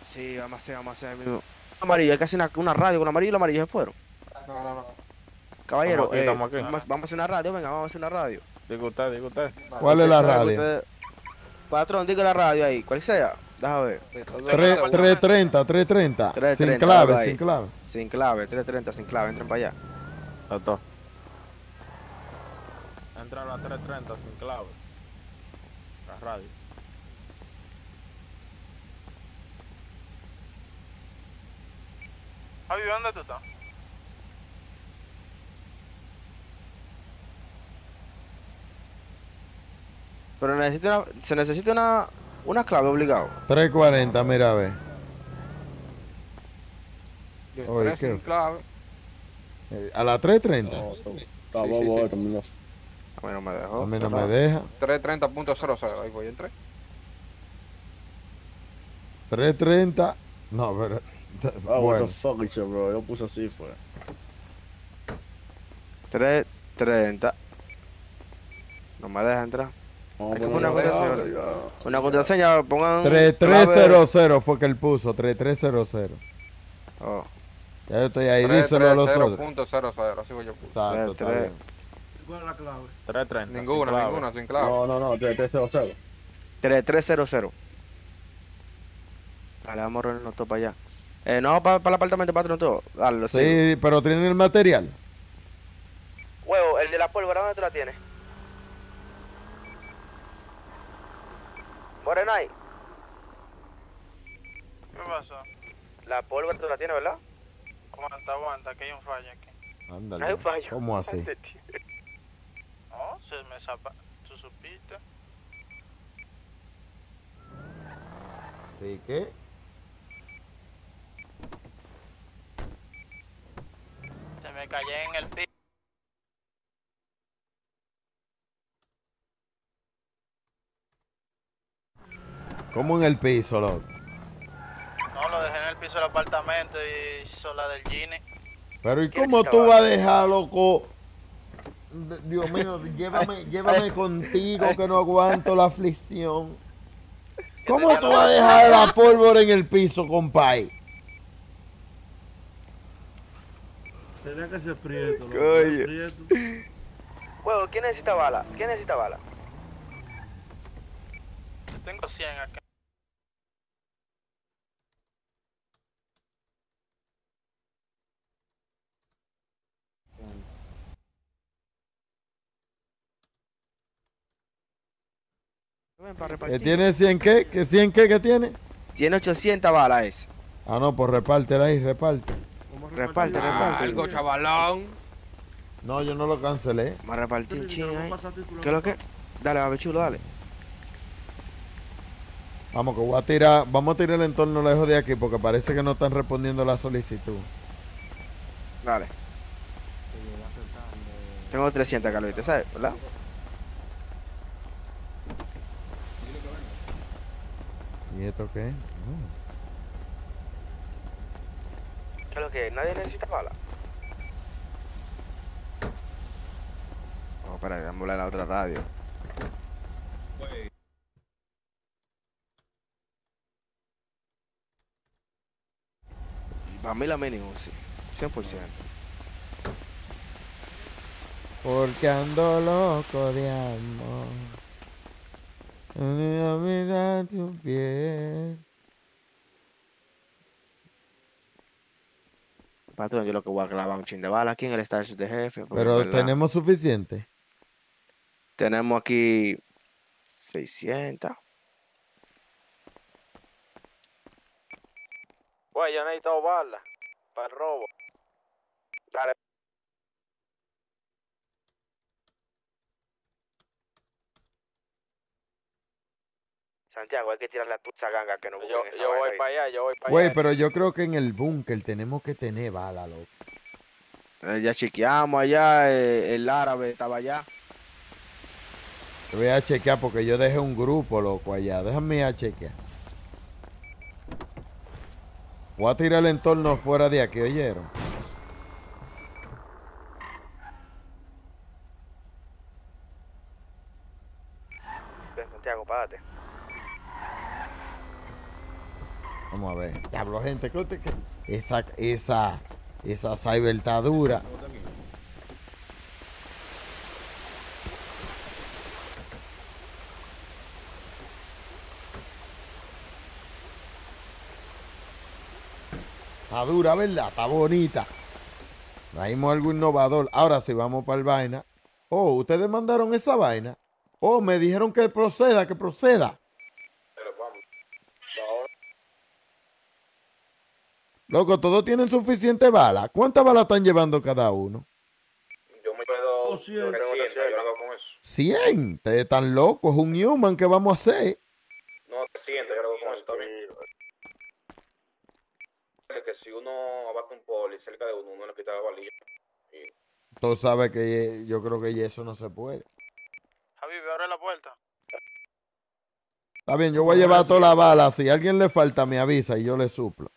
Sí, vamos a hacer, vamos a hacer. Amigo. Amarillo, hay que hacer una, una radio con amarillo y los amarillos se fueron. No, no, no. Caballero, aquí, eh, vamos, vamos a hacer una radio, venga, vamos a hacer una radio. Digo usted, digo usted. ¿Cuál es la radio? Usted... Patrón, diga la radio ahí, cual sea. Deja ver. tres treinta, tres treinta. Sin clave, sin clave. Sin clave, tres treinta, sin clave. Entren para allá. Doctor. Entra a la tres treinta, sin clave. La radio. Javi, ¿dónde tú estás? Pero necesita una, se necesita una, una clave obligado. tres cuarenta, mira, a ver. Oye, ¿qué? Clave. ¿A la tres treinta? No, está bobo, también. A mí no me dejó. A mí no me deja. tres treinta punto cero cero, ahí voy, entré. tres treinta. No, pero... Oh, bueno. What the fuck, bro. Yo puse así, fue. tres treinta. No me deja entrar. No, hay que poner una contraseña. Una contraseña, pongan... tres tres cero cero fue que él puso, tres tres cero cero. Oh. Ya yo estoy ahí, díselo a los otros. tres punto cero cero, así voy yo. Exacto, está bien. ¿Cuál es la clave? tres treinta. Ninguna, ninguna, sin clave. No, no, no, tres tres cero cero. tres tres cero cero. Dale, vamos a reunirnos todos para allá. Eh, no, para pa el apartamento, patrón, todo. Dale, sí, sí, pero ¿tienen el material? Huevo, el de la pólvora, ¿dónde tú la tienes? Morenay. ¿Qué pasa? La pólvora tú la tienes, ¿verdad? Aguanta, aguanta, que hay un fallo aquí. Ándale. Hay un fallo. ¿Cómo así? No, se me zapa... ¿Tú supiste? ¿Sí qué? Se me cayé en el piso. ¿Cómo en el piso, loco? No, lo dejé en el piso del apartamento y hizo la del Gine. Pero ¿y cómo tú vas a dejar, loco? Dios mío, llévame, llévame contigo que no aguanto la aflicción. ¿Cómo tú vas a dejar la pólvora en el piso, compay? Tenía que ser prieto, loco. Prieto. Bueno, ¿quién necesita bala? ¿Quién necesita bala? Yo tengo cien acá. ¿Que tiene cien qué? ¿Que cien qué que tiene? Tiene ochocientas balas ese. Ah no, pues repártela ahí, reparte. Reparte, ah, reparte. Algo chavalón. No, yo no lo cancelé. Me repartí un ching ahí. ¿Qué es lo que? Dale, babe chulo, dale. Vamos que voy a tirar, vamos a tirar el entorno lejos de aquí porque parece que no están respondiendo la solicitud. Dale. Tengo trescientas, Carlos, ¿te sabes? ¿Verdad? ¿Y esto qué? Oh. ¿Qué es lo que? ¿Nadie necesita bala? Vamos, oh, para que vamos a volar a la otra radio. Wey. Para mí la mínimo, sí. cien por ciento. Porque ando loco de amor. Mira tu piel. Patrón, yo lo que voy a clavar un chin de bala aquí en el estadio de jefe. Pero ¿verdad? ¿Tenemos suficiente? Tenemos aquí seiscientas. Bueno, yo necesito balas para el robo. Dale. Santiago, hay que tirar la tucha ganga que no voy. Yo, yo voy para allá, yo voy para allá. Güey, pero yo creo que en el búnker tenemos que tener bala, loco. Eh, ya chequeamos allá, eh, el árabe estaba allá. Te voy a chequear porque yo dejé un grupo, loco, allá. Déjame ir a chequear. Voy a tirar el entorno fuera de aquí, ¿oyeron? Ven, Santiago, párate. Vamos a ver. Diablo, gente, ¿qué usted qué? Esa, esa, esa cybertadura. Está dura, ¿verdad? Está bonita. Traímos algo innovador. Ahora sí, vamos para el vaina. Oh, ustedes mandaron esa vaina. Oh, me dijeron que proceda, que proceda. Loco, todos tienen suficiente bala. ¿Cuántas balas están llevando cada uno? Yo me quedo oh, cien. cien. Ustedes están locos. Es un human que vamos a hacer. No, trescientas. Yo lo hago con eso también. Que si uno abate un poli cerca de uno, uno le quita la balilla. Sí. Tú sabes que yo creo que eso no se puede. Javi, abre la puerta. Está bien, yo voy a llevar toda la bala. Si a alguien le falta, me avisa y yo le suplo.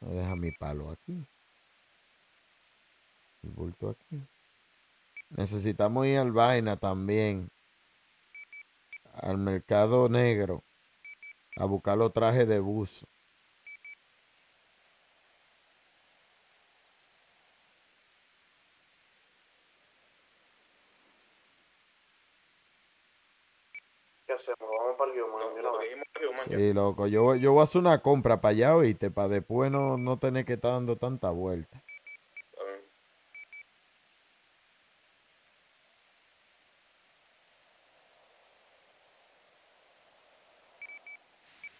Me deja mi palo aquí. El bulto aquí. Necesitamos ir al vaina también. Al mercado negro. a buscar los trajes de buzo. Sí, loco, yo, yo voy a hacer una compra para allá, oíste, para después no, no tener que estar dando tanta vuelta.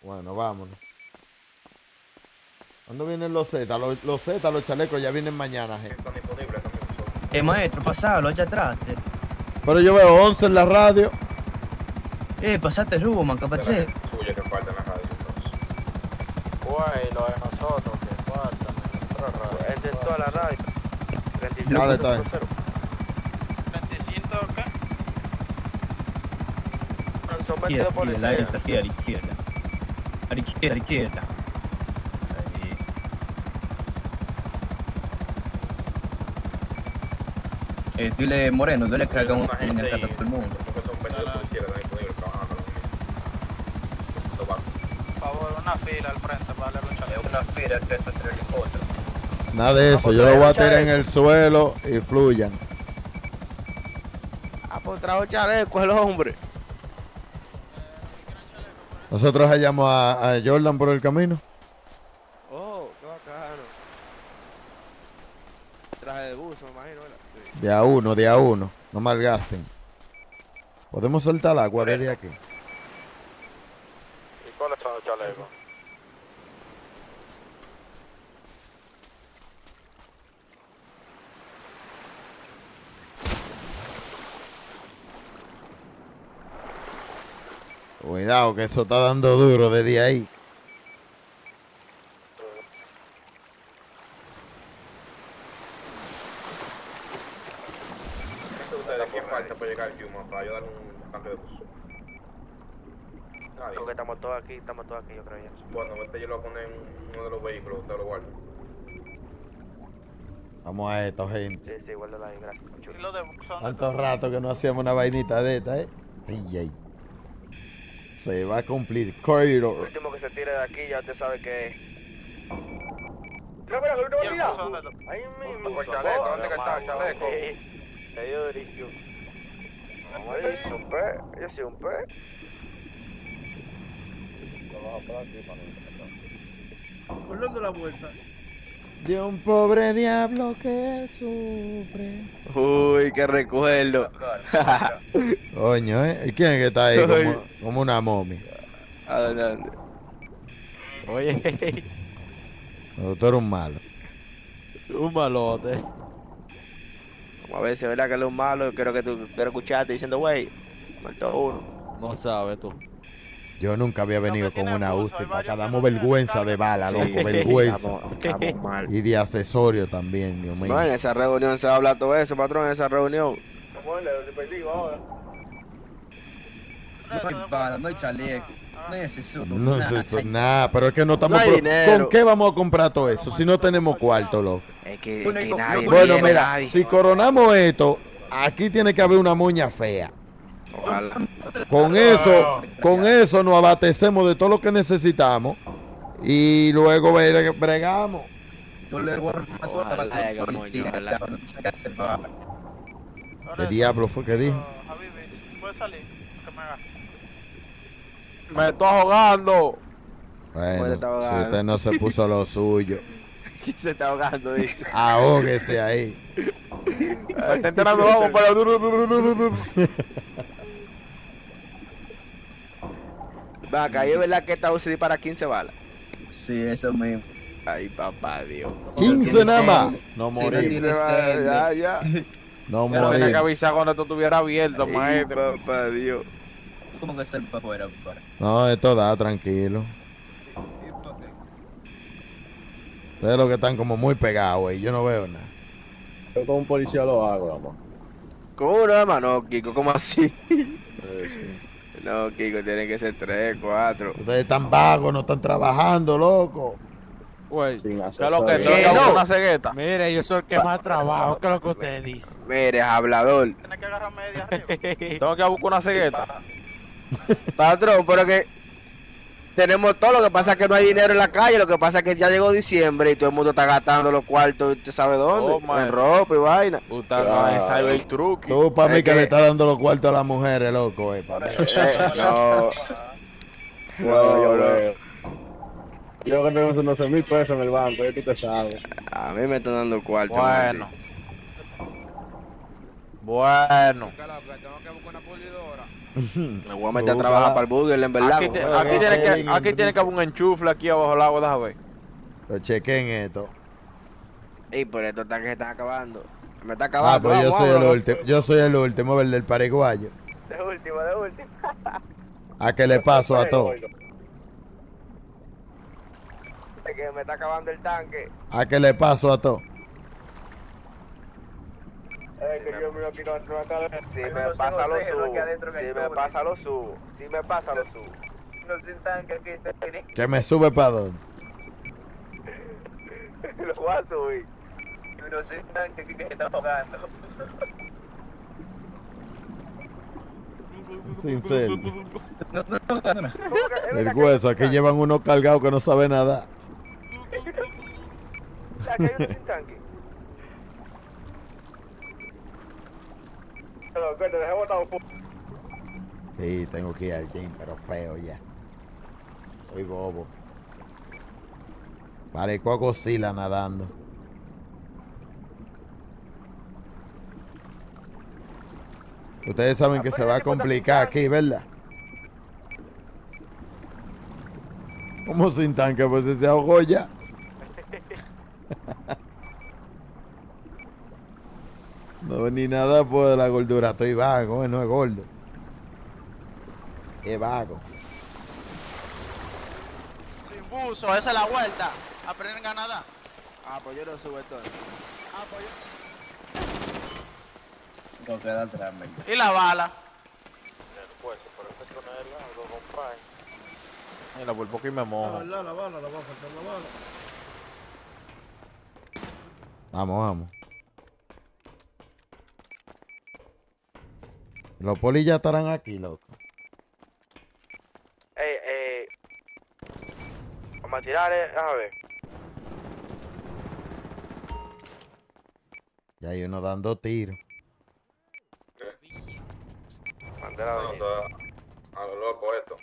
Bueno, vámonos. ¿Cuándo vienen los Z? Los, los Z, los chalecos ya vienen mañana, gente. Están disponibles también. Eh, maestro, pasalo, allá atrás. Te... Pero yo veo once en la radio. Eh, pasate rubo, man, capache. Suya que falta en la radio, entonces. Guay, lo de nosotros, que falta. Guay, es de toda la radio. Dale, está bien. trescientos acá. Son veintidós por la izquierda. Aquí a la izquierda. A la izquierda, a la izquierda. Eh, dile Moreno, dile que haga un entrada a todo el mundo. Una fila al frente para darle los chalecos. Una fila, tres, tres, tres, cuatro. Nada de eso, yo lo voy a tirar en el suelo y fluyan. Ah, pues trajo chalecos el hombre. Nosotros hallamos a, a Jordan por el camino. Oh, qué bacano. Traje de buzo, me imagino, ¿verdad? Sí. De a uno, de a uno. No malgasten. Podemos soltar el agua desde aquí. ¿Y cuáles son los chalecos? Cuidado, que eso está dando duro desde ahí. ¿Qué ustedes que falta para llegar al Yuma? Para ayudar un cambio de curso. Creo que estamos todos aquí, estamos todos aquí, yo creo ya. Bueno, este yo lo voy a poner en uno de los vehículos, usted lo guarda. Vamos a esto, gente. Sí, sí, guárdala ahí, gracias. Tanto rato que no hacíamos una vainita de esta, ¿eh? Ay, ay. Se va a cumplir, corridor. El último que se tire de aquí ya usted sabe que es. No, mira, el último tirado. Ahí mismo. Por chaleco, ¿dónde está el chaleco? Le dio derecho. Yo soy un pez, yo soy un pez. Volando la vuelta. De un pobre diablo que sufre. Uy, qué recuerdo. Coño, ¿eh? ¿Quién es que está ahí como, como una momia? Adelante. Oye. Pero tú eres un malo. Un malote. Como a veces, ¿verdad? Que eres un malo. Quiero que tú quiero escucharte diciendo, güey, muerto uno. No sabes tú. Yo nunca había venido no, con una U C I, para acá damos vergüenza de bala, sí, loco, vergüenza. Estamos, estamos mal. Y de accesorio también, Dios mío. No, en esa reunión se habla todo eso, patrón, en esa reunión. ¿Cómo es? Lo repetido ahora. No hay bala, no hay chaleco, no hay accesorio. No es eso, nada, pero es que no estamos... No hay dinero. ¿Con qué vamos a comprar todo eso si no tenemos cuarto, loco? Es que, es que nadie... Bueno, mira, nadie. Si coronamos esto, aquí tiene que haber una moña fea. Ojalá. Con eso, con eso nos abastecemos de todo lo que necesitamos y luego bregamos. ¿Qué diablo fue que dijo? Me está ahogando. Bueno, si usted no se puso lo suyo. Se está ahogando, dice. Ahóguese ahí. Me está enterando agua para... Vaca, ¿y es verdad que esta U C I dispara quince balas? Sí, eso mismo. Ay, papá, Dios. quince nada más. No morí. Ya, ya. No morí. Tenía que avisar cuando esto estuviera abierto, maestro. Papá, Dios. ¿Cómo que está el papá fuera? No, esto da, tranquilo. Ustedes los que están como muy pegados, güey. Yo no veo nada. Yo como un policía lo hago, amor. ¿Cómo no, hermano, Kiko? ¿Cómo así? Sí, sí. No, Kiko, tienen que ser tres, cuatro. Ustedes están vagos, no están trabajando, loco. Güey, ¿qué es lo que toca no? Una cegueta. Mire, yo soy el que más trabajo, que lo que ustedes dicen. Mire, hablador. Tienes que agarrar media arriba. Tengo que buscar una cegueta. Patrón, pero que... Tenemos todo, lo que pasa es que no hay dinero en la calle, lo que pasa es que ya llegó diciembre y todo el mundo está gastando los cuartos, usted sabe dónde, oh, en ropa y vaina. Usted no sabe el truco. Tú para mí que le está dando los cuartos a las mujeres, loco. Eh, para mí. Eh, no. No, yo creo. Yo que tengo unos mil pesos en el banco, yo que te sabes. A mí me están dando cuartos. Bueno. Martín. Bueno. Me voy a meter a trabajar para el burger, en verdad. Aquí, te, aquí, tiene, que, aquí tiene que haber un enchufle aquí abajo el agua, déjame ver. Lo chequen esto. Y por esto está que se está acabando. Me está acabando. Ah, pues yo soy el último, yo soy el último, el del paraguayo. De último, de último. ¿A qué le paso a todo? Es que me está acabando el tanque. ¿A qué le paso a todo? Es que yo me lo quiero atrapar. Si me pasa lo subo. Si me pasa lo subo. Si me pasa lo subo. No sin tanque aquí se tiene. ¿Que me sube para dónde? Lo voy a subir. No sin tanque aquí que se está ahogando. Sincero. El hueso, aquí llevan unos cargados que no saben nada. Aquí hay uno sin tanque. Sí, tengo que ir al gym, pero feo ya. Soy bobo. Parezco a Godzilla nadando. Ustedes saben que se va a complicar aquí, ¿verdad? ¿Cómo sin tanque? Pues se ahogó ya. No ni nada por la gordura, estoy vago, no es gordo. Es vago. Sin buzo, esa es la vuelta. Aprenden a nadar. Ah, pues yo lo subo todo. Ah, pues yo. No queda atrás, ¿y la bala? El hueso, pero este tronel lo compran. Mira, por poco y me mojo. La bala, la bala, la bala, faltar la bala. Vamos, vamos. Los polis ya estarán aquí, loco. Ey, eh. Vamos a tirar, eh. A ver. Ya hay uno dando tiros. ¿Qué? Mandela no, a, a lo loco esto.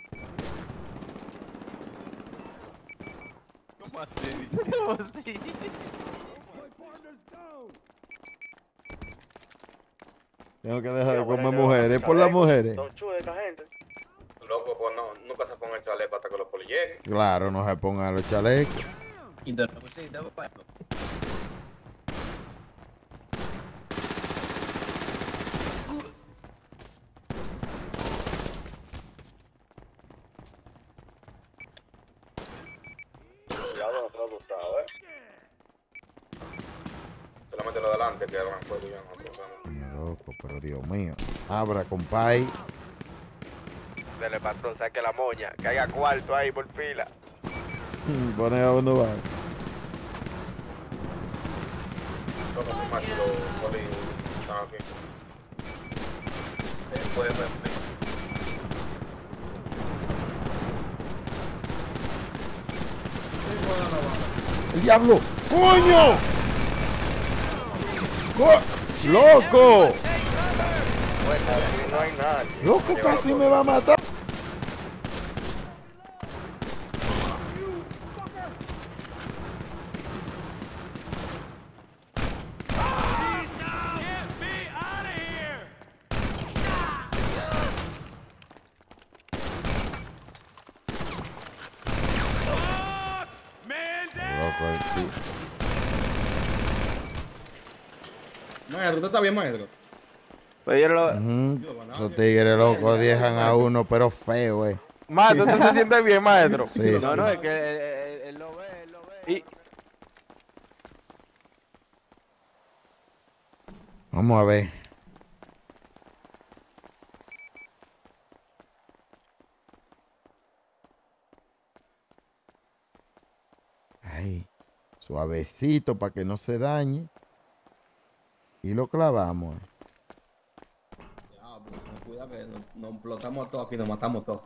¿Cómo así? ¿Cómo así? Tengo que dejar de comer mujeres, por las mujeres. Son chulas esta gente. Loco, pues no, nunca se pongan chalecos hasta que los polis lleguen. Claro, no se pongan los chalecos. Cuidado, no te lo ha gustado, eh. Solamente lo delante que eran fuego y ya no. Loco, pero Dios mío. Abra, compay. Dele, patrón, saque la moña. Que haya cuarto ahí por fila. Pone a uno va. ¡El diablo! ¡Coño! ¡Co! ¡Loco! No hay nadie. ¡Loco, casi me va a matar! ¿Tú estás bien, maestro? Pues yo lo... uh-huh. Esos tigres locos dejan a uno, pero feo, güey. Maestro, ¿tú te sientes bien, maestro? Sí, no, sí. No, es que él, él, él lo ve, él lo ve. Y... vamos a ver. Ay, suavecito para que no se dañe. Y lo clavamos. Ya, pues, cuidado que nos, nos explotamos todos aquí, nos matamos todos.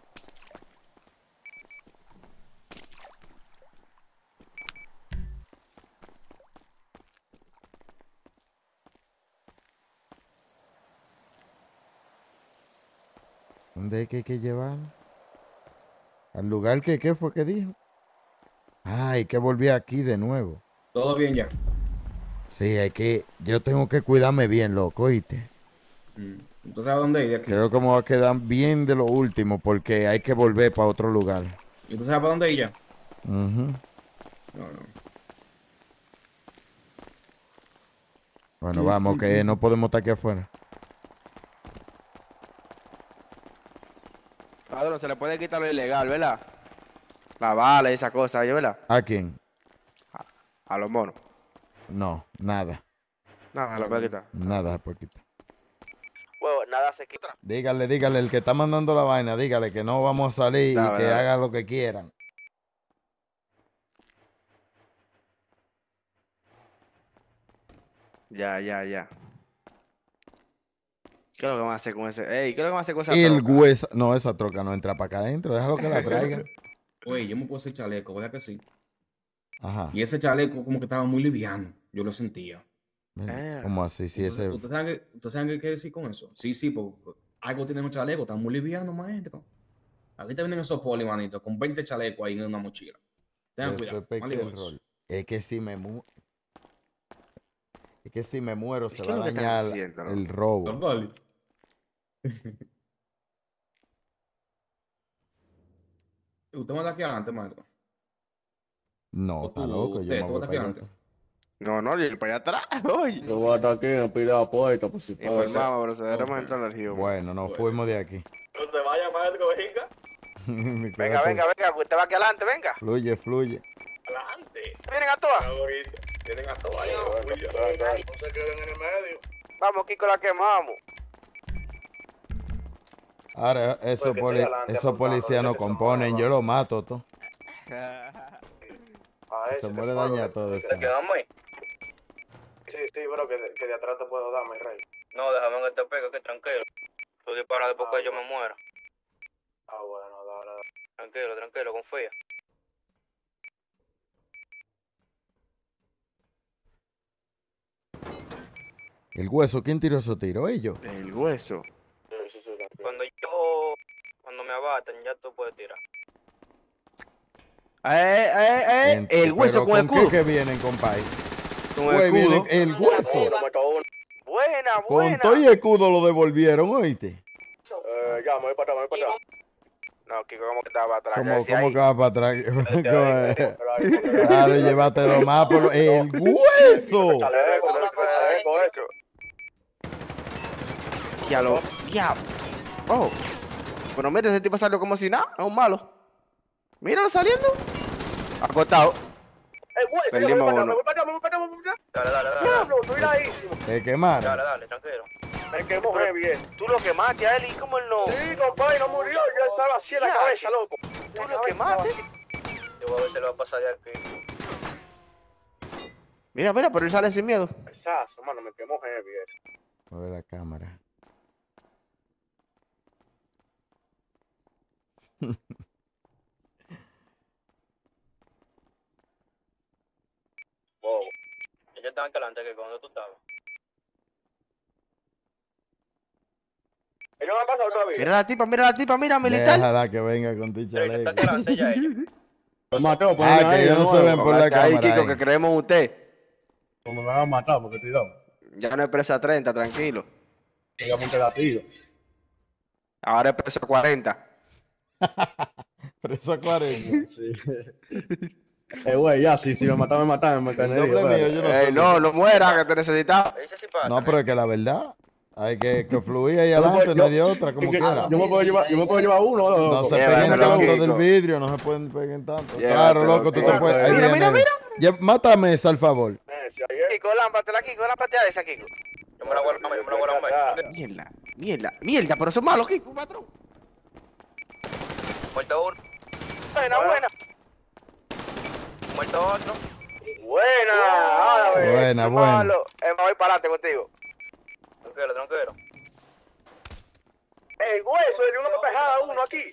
¿Dónde es que hay que llevar? ¿Al lugar que qué fue que dijo? Ay, que volví aquí de nuevo. Todo bien ya. Sí, hay que... Yo tengo que cuidarme bien, loco, ¿oíste? Entonces, ¿a dónde ir de aquí? Creo que me va a quedar bien de lo último, porque hay que volver para otro lugar. ¿Y tú sabes para dónde ir ya? Uh-huh. No, no. Bueno, vamos, que no podemos estar aquí afuera. Padrón, se le puede quitar lo ilegal, ¿verdad? La bala y esa cosa, ¿verdad? ¿A quién? A, a los monos. No, nada. Nada, lo puede quitar. Nada, pues quitar. Bueno, nada se quita. Dígale, dígale, el que está mandando la vaina, dígale que no vamos a salir y que haga lo que quieran. Ya, ya, ya. ¿Qué es lo que van a hacer con ese? Ey, ¿qué es lo que van a hacer con esa troca? El hueso... No, esa troca no entra para acá adentro. Déjalo que la traiga. Oye, yo me puse el chaleco, ¿verdad que sí? Ajá. Y ese chaleco como que estaba muy liviano. Yo lo sentía. Eh, ¿Cómo así? Si ese... ¿Ustedes saben qué, sabe qué decir con eso? Sí, sí, porque algo tiene un chaleco. Está muy liviano, maestro. Aquí te vienen esos poli, manito, con veinte chalecos ahí en una mochila. Tengan cuidado. Rol. Es que si me... Mu Es que si me muero se va a dañar diciendo, ¿no? El robo. ¿Usted manda aquí adelante, maestro? No, está loco. Yo me voy aquí adelante. No, no, yo voy para allá atrás. Yo voy a estar aquí, no pido la puerta. Por si informamos, pero se debemos entrar al río. Bueno, nos fuimos de aquí. No te vayas, maestro, venga. Venga, venga, venga, usted va aquí adelante, venga. Fluye, fluye. Adelante. Vienen a todas. Tienen a todas. No se queden en el medio. Vamos, Kiko, la quemamos. Ahora, esos poli eso policías no componen, yo lo mato, todo. Se muere daña todo eso. ¿Te quedamos ahí? Sí, sí, pero que, que de atrás te puedo dar, mi rey. No, déjame que te pegue, que tranquilo. Tú disparas después que yo me muera. Ah, bueno, dale, dale. Tranquilo, tranquilo, confía. El hueso, ¿quién tiró esos tiros? ¿Ellos? El hueso. Cuando yo, cuando me abaten, ya tú puedes tirar. Eh, eh, eh. Entra, el hueso con, con el culo. ¿Qué que vienen, compadre? Con el culo. El hueso. Buena, buena. Con todo y el culo lo devolvieron, oíste. Eh, ya, me voy para atrás, me voy para atrás. No, Kiko, ¿cómo que estaba para atrás? ¿Cómo, ¿cómo que va para atrás? Claro, llévatelo más por el hueso. Ya lo... Ya. Oh. Bueno, mira, ese tipo salió como si nada. Es un malo. Míralo saliendo. Acostado. Eh, güey, perdimos uno. Me voy para acá, me voy para acá, me voy para acá. Dale, dale, dale. Diablo, tú irás ahí. Te quemaron. Dale, dale, tranquilo. Me quemó re bien. Tú lo quemaste a él y como él no... Sí, compadre, no murió. Ya estaba así en la cabeza, loco. Tú lo quemaste. Yo voy a ver si lo va a pasar ya aquí. Mira, mira, pero él sale sin miedo. Pesazo, mano, me quemó heavy eso. A ver la cámara. Wow. Ellos estaban calante que cuando tú estabas. Ellos han pasado todavía. Mira la tipa, mira la tipa, mira militar. Déjala que venga con tu chaleco. Ellos están calante ya ellos. Los mató, pues. Ah, que ellos no se ven por la cámara. Ahí, Kiko, que creemos en usted. Como me van a matar porque estoy dado. Ya no es presa treinta, tranquilo. Llegamos un latido. Ahora es preso cuarenta. Preso cuarenta. Sí. Eh, güey, ya, si, si me matan, me matan. Me matan el doble mío, yo no sé. Eh, no, no muera, que te necesitaba. No, pero es que la verdad, hay que, que fluir ahí adelante, no hay de otra, como quiera. Yo me puedo llevar, yo me puedo llevar uno, loco. No se peguen tanto del vidrio, no se pueden pegar tanto. Claro, loco, tú te puedes. Mira, mira, mira. Mátame esa, al favor. Kiko, lámpatela, Kiko, lámpatela esa, Kiko. Yo me la guardo, yo me la guardo. Mierda, mierda, mierda, pero son malos, Kiko, patrón. Muerto uno. Buena, buena. Muerto otro. Buena, buena, buena. Me voy para adelante contigo. Tranquilo, tranquilo. El hueso, yo no me pejaba uno aquí.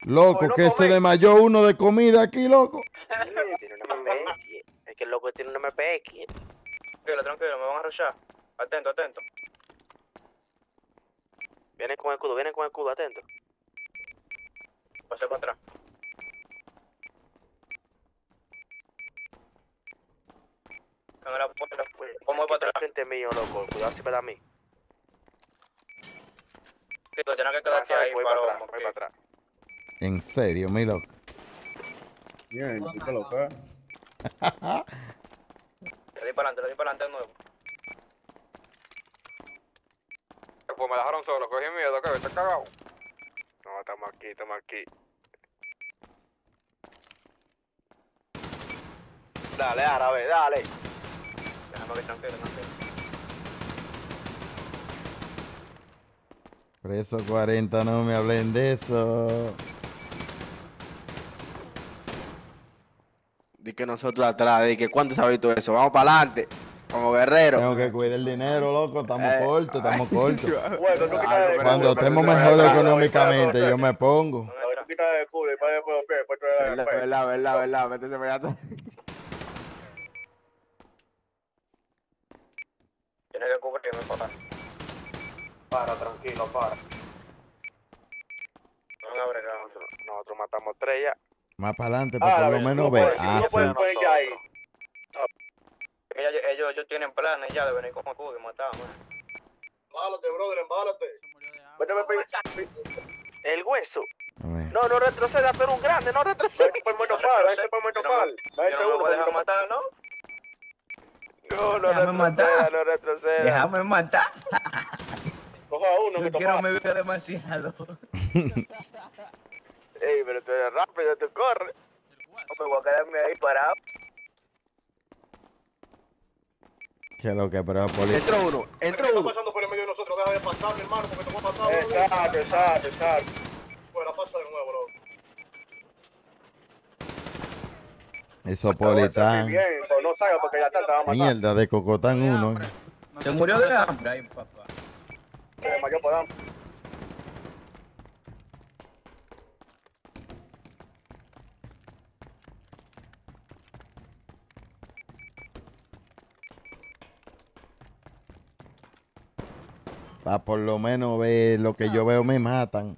Loco, que se desmayó uno de comida aquí, loco. Tiene una M P X. Es que el loco tiene una M P X. Tranquilo, tranquilo, me van a arrochar. Atento, atento. Vienen con escudo, vienen con escudo, atento. Pase para atrás. Cámara, ponte la puerta. ¿Cómo para atrás? Frente mío, loco. Cuidado si para mí. Sí, tú tienes que quedarte ahí, para para atrás. En serio, mi loco. Bien, tú te lo caes. Te di para adelante, te di para adelante de nuevo. Pues me dejaron solo, cogí miedo, que está cagado. No, estamos aquí, estamos aquí. Dale, árabe, dale. Déjame que tranquilo, tranquilo. Preso cuarenta, no me hablen de eso. Di que nosotros atrás, di que cuánto sabéis tú eso, vamos para adelante. Como guerrero. Tengo que cuidar el dinero, loco. Estamos eh, cortos, estamos ay, cortos. Bueno, tú ah, de cuando estemos mejor económicamente, yo me pongo. Tú quitas de culo y para después los pies, después te vas a dar. Verdad, verdad, verdad. Métese para allá. Tienes que cubrirme, papá. Para, tranquilo, para. No, abre, nosotros, nosotros matamos tres ya. Más para adelante, pues ah, por lo menos ve. Ah, sí. Ellos, ellos, ellos tienen planes ya de venir como cubo y matar, man. Embálate, brother, embálate. Vete, vete, vete. El hueso. No, no retroceda, tú eres un grande, no retroceda. Vete por el muerto pal, vete por el muerto pal. Yo no me voy a dejar matar, ¿no? No, no retroceda, no retroceda. Déjame matar. Coja uno, que quiero me vea demasiado. Ey, pero tú eres rápido, tú corres. No me voy a quedarme ahí parado. Que lo que, pero policía. Entró uno, entró uno. Está pasando por el medio de nosotros, deja de pasar, mi hermano, porque te voy a pasar. Exacto, exacto, exacto. Bueno, pasa de nuevo, bro. Eso, Politán. Bien, no salga porque ya tarde, vamos a matar. Mierda, de Cocotán uno. Se murió de hambre ahí, papá. Se desmayó por hambre. Ah, por lo menos ve lo que yo veo, me matan.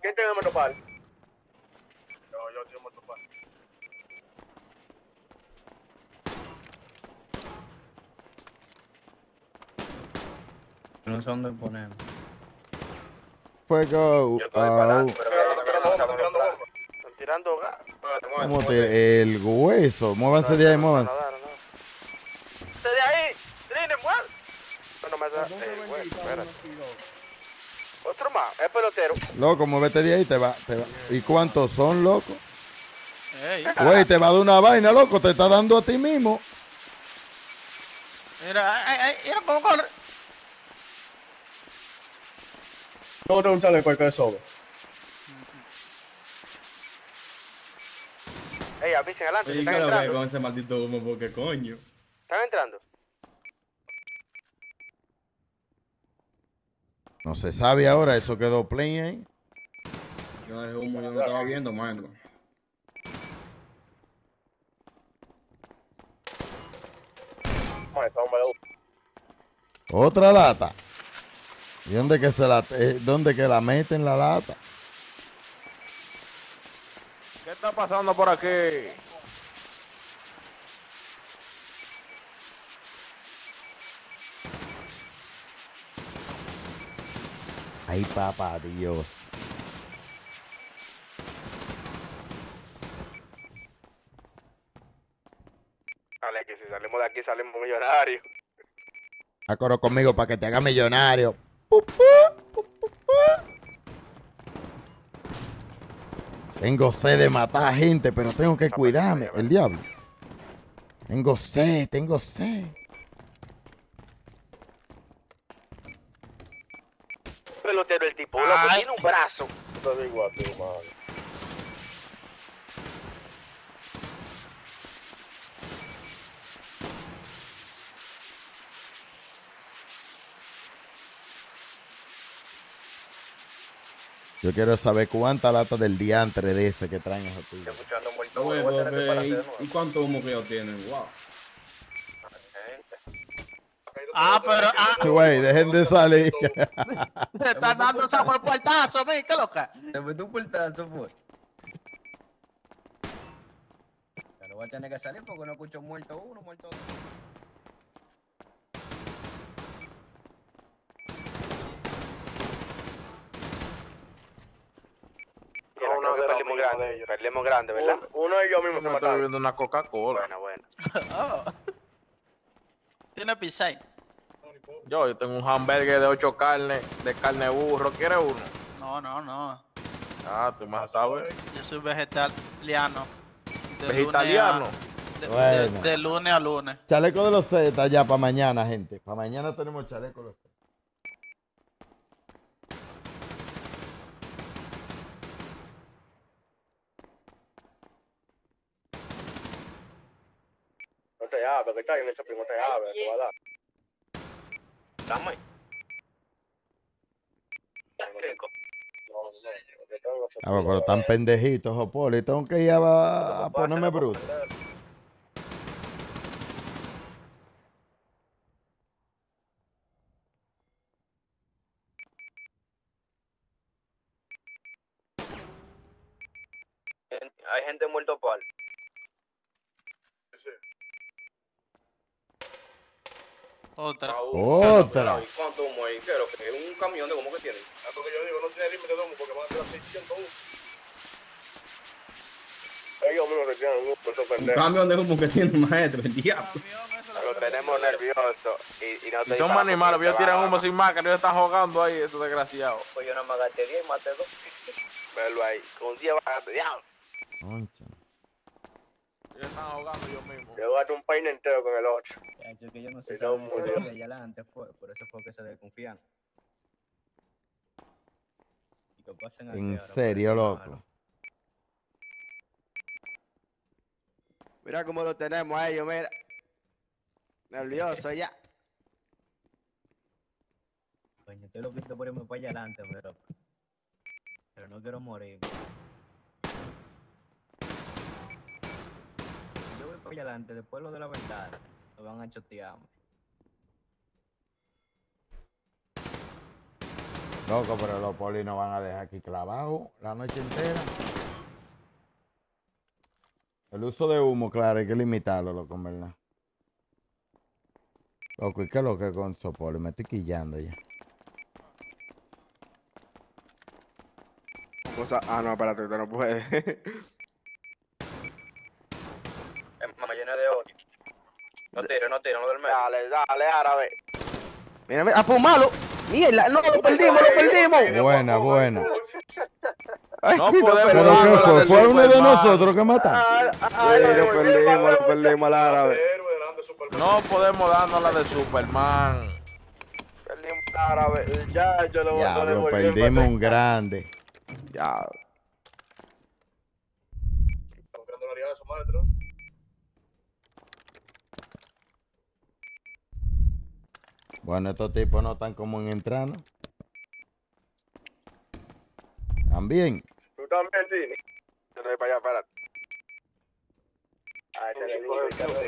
¿Quién tiene motopal? No, yo tengo motopal. No sé dónde poner. Fuego. Yo estoy parando, pero tirando gas. ¿Cómo te el hueso? Muévanse de ahí, muévanse. ¡Se de ahí! ¡Trine, muévanse! No me da el hueso, espérate. Otro más, es pelotero. Loco, muévete de ahí, te va, te va. ¿Y cuántos son, loco? Güey, te va de una vaina, loco, te está dando a ti mismo. Mira, ay, ay, mira cómo corre. No, no, un chaleco, que es sobre. Ey, avisen adelante, están entrando. Con ese maldito humo, porque coño. Están entrando. No se sabe ahora, eso quedó plain ahí. Yo ese humo yo no estaba viendo, mango. Otra lata. ¿Y dónde que se la, eh, dónde que la meten la lata? ¿Qué está pasando por aquí? Ay, papá, Dios. Dale, que si salimos de aquí salimos millonarios. Acorro conmigo para que te haga millonario. Uh, uh, uh, uh. Tengo sed de matar a gente, pero tengo que cuidarme, el diablo. Tengo sed, tengo sed. Pelotero el tipo, loco, tiene un brazo. Yo quiero saber cuánta lata del diantre de ese que traen esos tíos. Estoy escuchando muerto. Bueno, voy a tener que pararse de nuevo. ¿Y cuánto humo que ellos tienen? Wow. Ah, pero... Ah, güey, dejen de salir. Se están dando esa buen puertazo, ¿ves? ¿Qué loca? Te meto un puertazo, pues. Pero voy a tener que salir porque no escucho muerto uno, muerto otro. Uno que perdimos grande, perdimos grande, ¿verdad? Uno de ellos mismo me está bebiendo una Coca-Cola. Bueno, bueno. Oh. ¿Tiene pizza? Yo, yo tengo un hamburger de ocho carnes, de carne burro. ¿Quieres uno? No, no, no. Ah, tú más sabes. Yo soy vegetariano. ¿Vegetariano? De, bueno. de, de lunes a lunes. Chaleco de los Z ya para mañana, gente. Para mañana tenemos chaleco de los Z. Te abre, que está en ese primo, te abre, te va a dar. Dame. Ah, pero tan pendejitos, Jopoli, tengo que ir a, a ponerme bruto. Hay gente muerta por. Otra. Otra. ¿Cuánto humo hay? ¿Qué es lo que es? ¿Un camión de humo que tiene? Eso que yo digo, no tiene límite de humo porque van a tirar seiscientos humo. Ellos me lo retiran un humo, eso pendejo. Un camión de humo que tiene, maestro, el diablo. Lo tenemos nervioso. Y, y no te y son animales, ellos tiran humo sin máscara, ellos están jugando ahí, esos desgraciados. Pues yo no me gasté diez, maté dos. Verlo ahí, con diez vas a gastar, diablo. Concha. Yo estaba ahogando yo mismo. Yo gato un peine entero con el otro. Yo que yo no sé si de allá antes fue, por eso fue que se desconfían. Y que pasen a en serio, ahora, loco. Mira cómo lo tenemos a ellos, mira. Nervioso ya. Coño, yo lo visto por irme para allá adelante, pero. Pero no quiero morir. Yo voy para allá adelante, después lo de la ventana. Lo van a chotear. Loco, pero los polis no van a dejar aquí clavado la noche entera. El uso de humo, claro, hay que limitarlo, loco, en verdad. Loco, ¿y qué es lo que con esos polis? Me estoy quillando ya. Cosa... Ah, no, espérate, usted no puede. De odio. No tiro, no tiro, no del medio. Dale, dale, árabe. Mira, mira, apumalo. Mierda, no, lo perdimos, lo perdimos. Buena, buena. Ay, no podemos. Pero ¿qué fue? Fue uno de nosotros que mataron. Sí, lo perdimos, lo perdimos al árabe. No podemos darnos la de Superman. Perdimos al árabe. Ya, yo lo voy a dar. Lo perdimos un grande. Ya. Estamos creando la realidad de su maestro. Bueno, estos tipos no están como en entrar, ¿no? También. Tú también, Tini. Yo no voy para allá, espérate. Ay, se le coge el carro.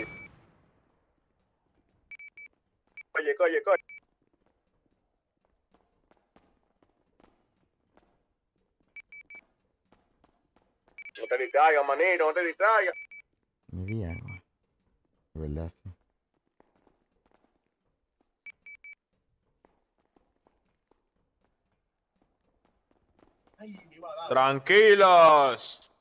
Oye, oye, oye. No te distraigas, manito, no te distraigas. Me di algo. De verdad, sí. Tranquilos.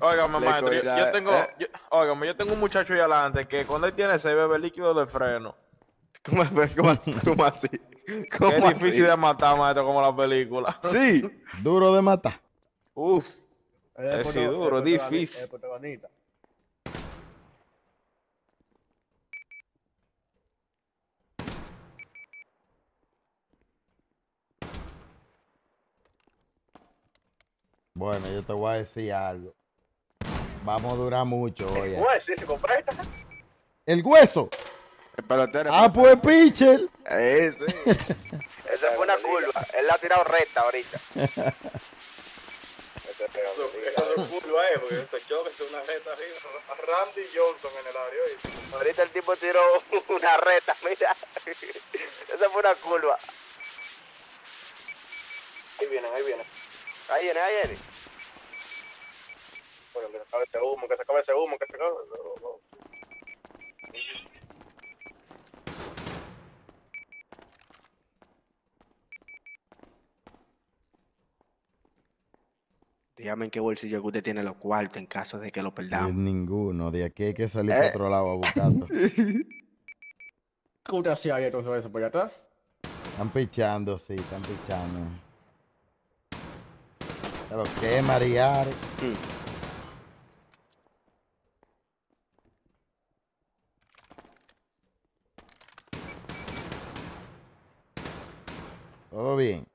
Óigame, maestro, yo, yo tengo, yo, óigame, yo tengo un muchacho ahí adelante que cuando él tiene se bebe líquido de freno. ¿Cómo, cómo, cómo así? ¿Cómo es así? Difícil de matar, maestro, como la película. Sí, duro de matar. Uf, es sí, duro, difícil. Bueno, yo te voy a decir algo. Vamos a durar mucho hoy. ¿El hueso? ¿Se compró esta? ¿El hueso? El pelotero. Ah, pues pitcher. Ese. Eso fue una curva. Él la ha tirado recta ahorita. Eso es un culo ahí, porque este choque es una recta arriba. Randy Johnson en el área. Ahorita el tipo tiró una recta, mira. Esa fue una curva. Ahí vienen, ahí vienen. Ahí viene, ahí viene. Bueno, que se acabe ese humo, que se acabe ese humo, que se acabe. No, no. Dígame en qué bolsillo que usted tiene los cuartos en caso de que lo perdamos. Ninguno, de aquí hay que salir para eh. otro lado a buscarlo. ¿Cómo te hacía ayer todo eso por allá atrás? Están pichando, sí, están pichando. Pero qué marear. Mm. Todo bien.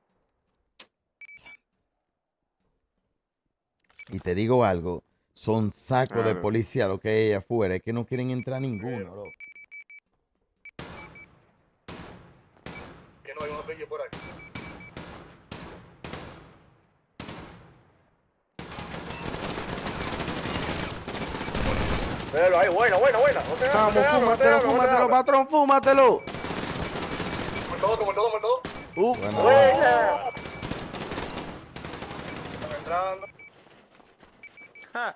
Y te digo algo, son sacos ah, de policía lo que hay afuera, es que no quieren entrar ninguno, loco. Que no hay un apellido por aquí. Pero ahí, bueno, bueno, bueno. Vamos, fúmatelo, fúmatelo, patrón, fúmatelo. Muerto, muerto, muerto. Uh, bueno. Buena. Están entrando. Ja.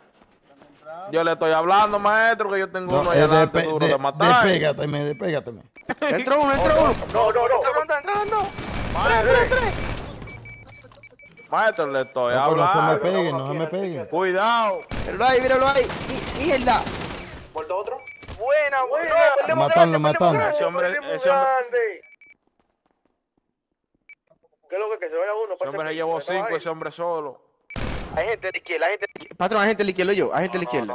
Yo le estoy hablando, maestro, que yo tengo no, uno allá delante duro de, de matar. Despégateme, despégateme. Entró uno, entró uno. No, no, no. Entró, está entrando. Maestro, le estoy no, hablando. No se me peguen, no se me peguen. Cuidado. Míralo ahí, míralo ahí. Mierda. ¿Por otro? Buena, buena. Matarlo, matarlo. Ese hombre, ese hombre. ¿Qué es lo que, que se vaya uno? Ese hombre se llevó cinco, ese hombre solo. Hay gente de izquierda, hay gente de izquierda. Patrón, hay gente de izquierda, yo, hay gente de izquierda.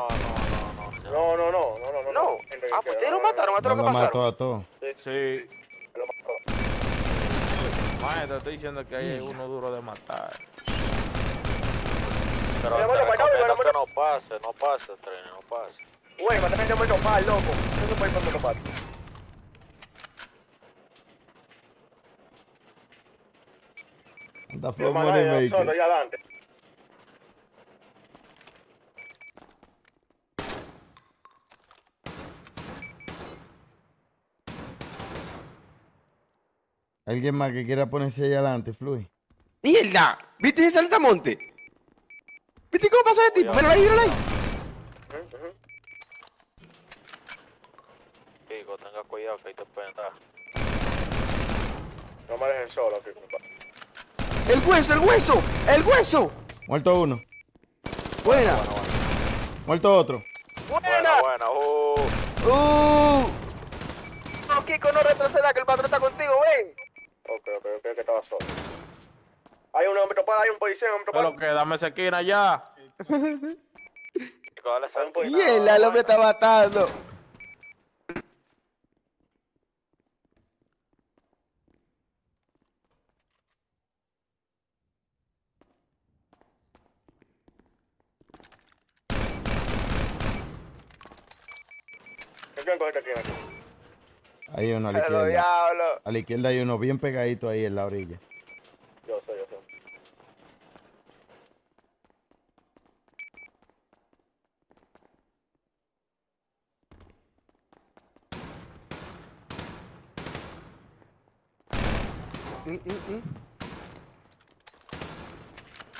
No, no, no, no, no, no, no. No, ah, pues ustedes lo mataron, mataron lo que mataron. Lo mató a todos. Sí. Lo mató. Maestro, estoy diciendo que hay uno duro de matar. Pero te recomiendo que no pase, no pase, tren, no pase. Güey, también te voy a topar, loco. No se puede ir cuando lo pase. Anda, Flow Moneymaker. ¿Alguien más que quiera ponerse ahí adelante, Fluy? ¡Mierda! ¿Viste ese saltamonte? ¿Viste cómo pasa de tipo? ¡Míralo ahí, míralo ahí! Chico, tenga cuidado que ahí te pueden dar. No me dejen solo aquí, compadre. ¡El hueso, el hueso! ¡El hueso! Muerto uno. Buena. Bueno, bueno, bueno. Muerto otro. Buena. Buena, uh. Uh. No, Kiko, no retroceda, que el patrón está contigo, ven. Ok, ok, ok, que estaba solo. Hay un hombre topado, hay un policía, un hombre topado. Pero que dame esa esquina ya. Y él, el hombre está matando. Hay uno a la izquierda. A la izquierda hay uno bien pegadito ahí en la orilla. Yo soy, yo soy. Mm, mm, mm.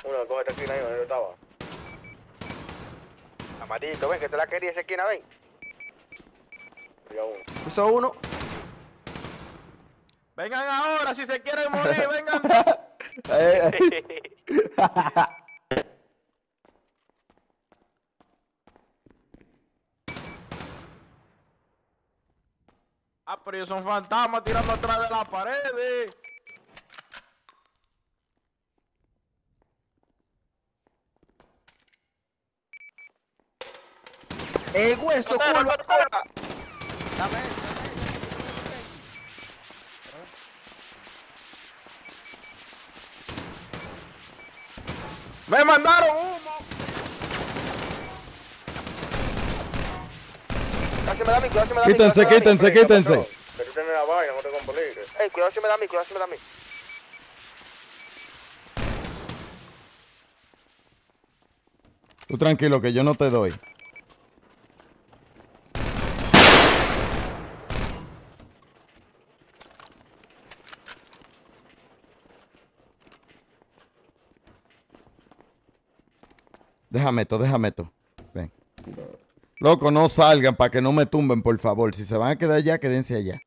Uno, coge esta esquina ahí donde yo estaba. Amarito, ven, que te la quería esa esquina, ven. Puso uno. Vengan ahora, si se quieren morir, vengan. Ah, pero ellos son fantasmas tirando atrás de las paredes. El hueso, culo. Dame eso, dame eso. ¡Me mandaron humo! si me da a mí, cuidado si me da a mí. Quítense, quítense, quítense. Que tú tienes la vaina, no te compliques. Ey, cuidado si me da a mí, cuidado si me da a mí. Tú tranquilo, que yo no te doy. Déjame esto, déjame esto. Ven. Loco, no salgan para que no me tumben, por favor. Si se van a quedar allá, quédense allá.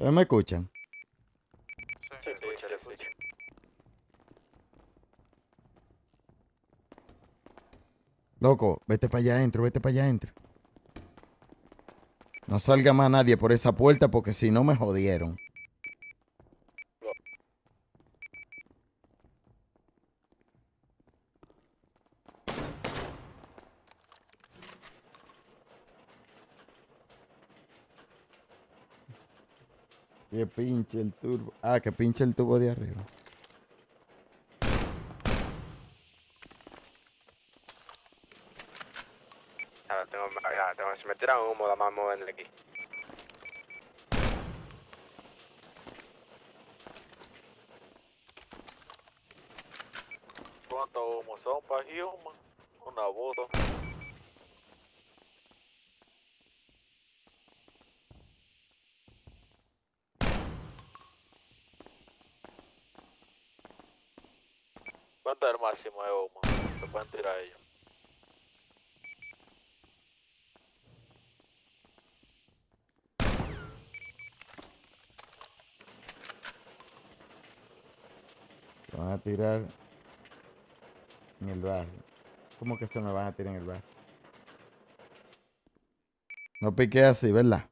¿Me escuchan? Sí, sí, escucha, sí, escucha. Loco, vete para allá adentro, vete para allá adentro. No salga más nadie por esa puerta porque si no me jodieron. No. Que pinche el turbo. Ah, que pinche el tubo de arriba. Ya, tengo, ya, tengo, si me tiran humo, la más moverle aquí. ¿Cuántos humos son para aquí, humo? Una bota. El máximo de humo, se pueden tirar ellos. Se van a tirar en el barrio. ¿Cómo que se me van a tirar en el barrio? No piqué así, ¿verdad?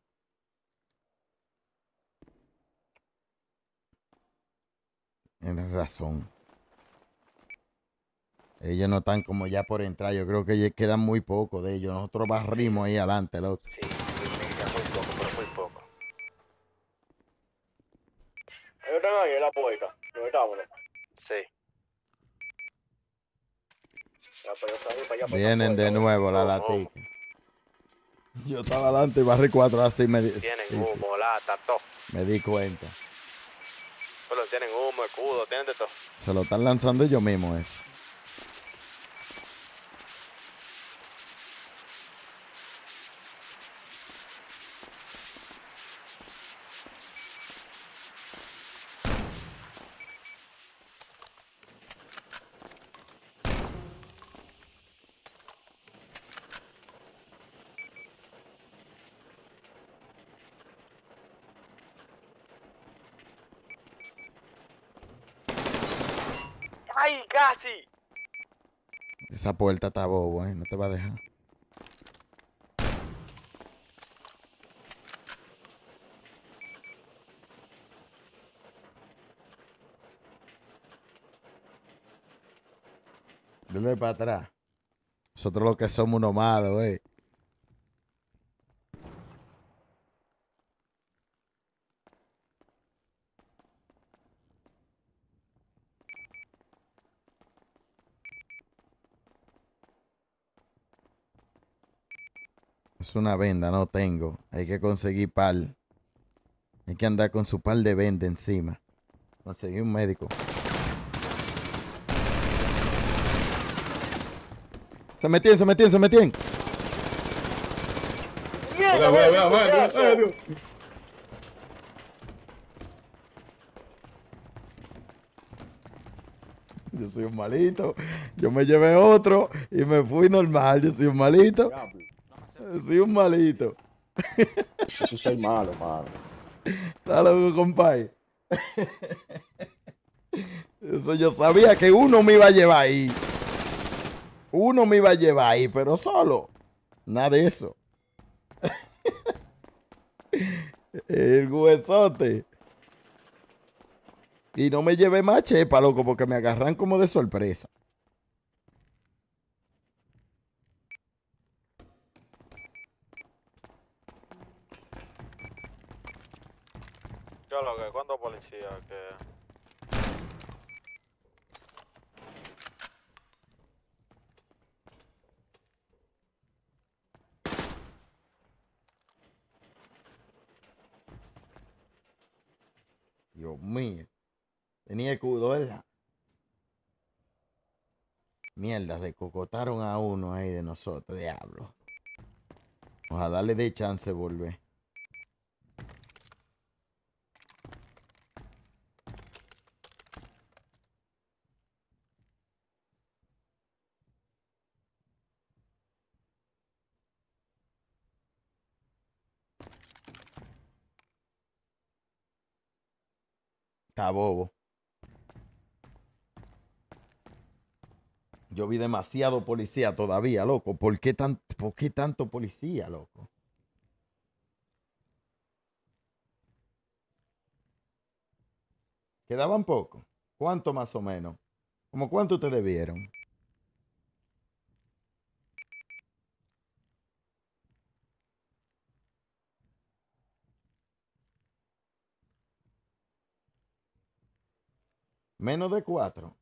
Tienes razón. Ellos no están como ya por entrar. Yo creo que ellos quedan muy poco de ellos. Nosotros barrimos ahí adelante, loco. Sí, queda muy poco, pero muy poco. Ellos están ahí en la puerta. ¿No estábamos? Sí. Vienen de nuevo la latica. Yo estaba adelante y barrí cuatro así. Me tienen humo, lata, todo. Me di cuenta. Pero tienen humo, escudo, tienen de todo. Se lo están lanzando ellos mismos eso. ¡Ay, casi! Esa puerta está bobo, ¿eh? No te va a dejar. Dale para atrás. Nosotros los que somos unos malos, ¿eh? Una venda no tengo, hay que conseguir pal, hay que andar con su pal de venda encima, conseguí un médico. Se metían, se metían, se metían. Yo soy un malito, yo me llevé otro y me fui normal, yo soy un malito. Soy un malito. Yo soy malo, malo. Está loco, compadre. Eso yo sabía que uno me iba a llevar ahí. Uno me iba a llevar ahí, pero solo. Nada de eso. El huesote. Y no me llevé más chepa, loco, porque me agarran como de sorpresa. Yo lo que, ¿cuánto policía que...? Dios mío. Tenía escudo, ¿verdad? Mierda, se cocotaron a uno ahí de nosotros, diablo. Ojalá le dé chance de volver. Está bobo. Yo vi demasiado policía todavía, loco. ¿Por qué, tan, ¿Por qué tanto policía, loco? ¿Quedaban poco? ¿Cuánto más o menos? ¿Cómo cuánto ustedes vieron? Menos de cuatro.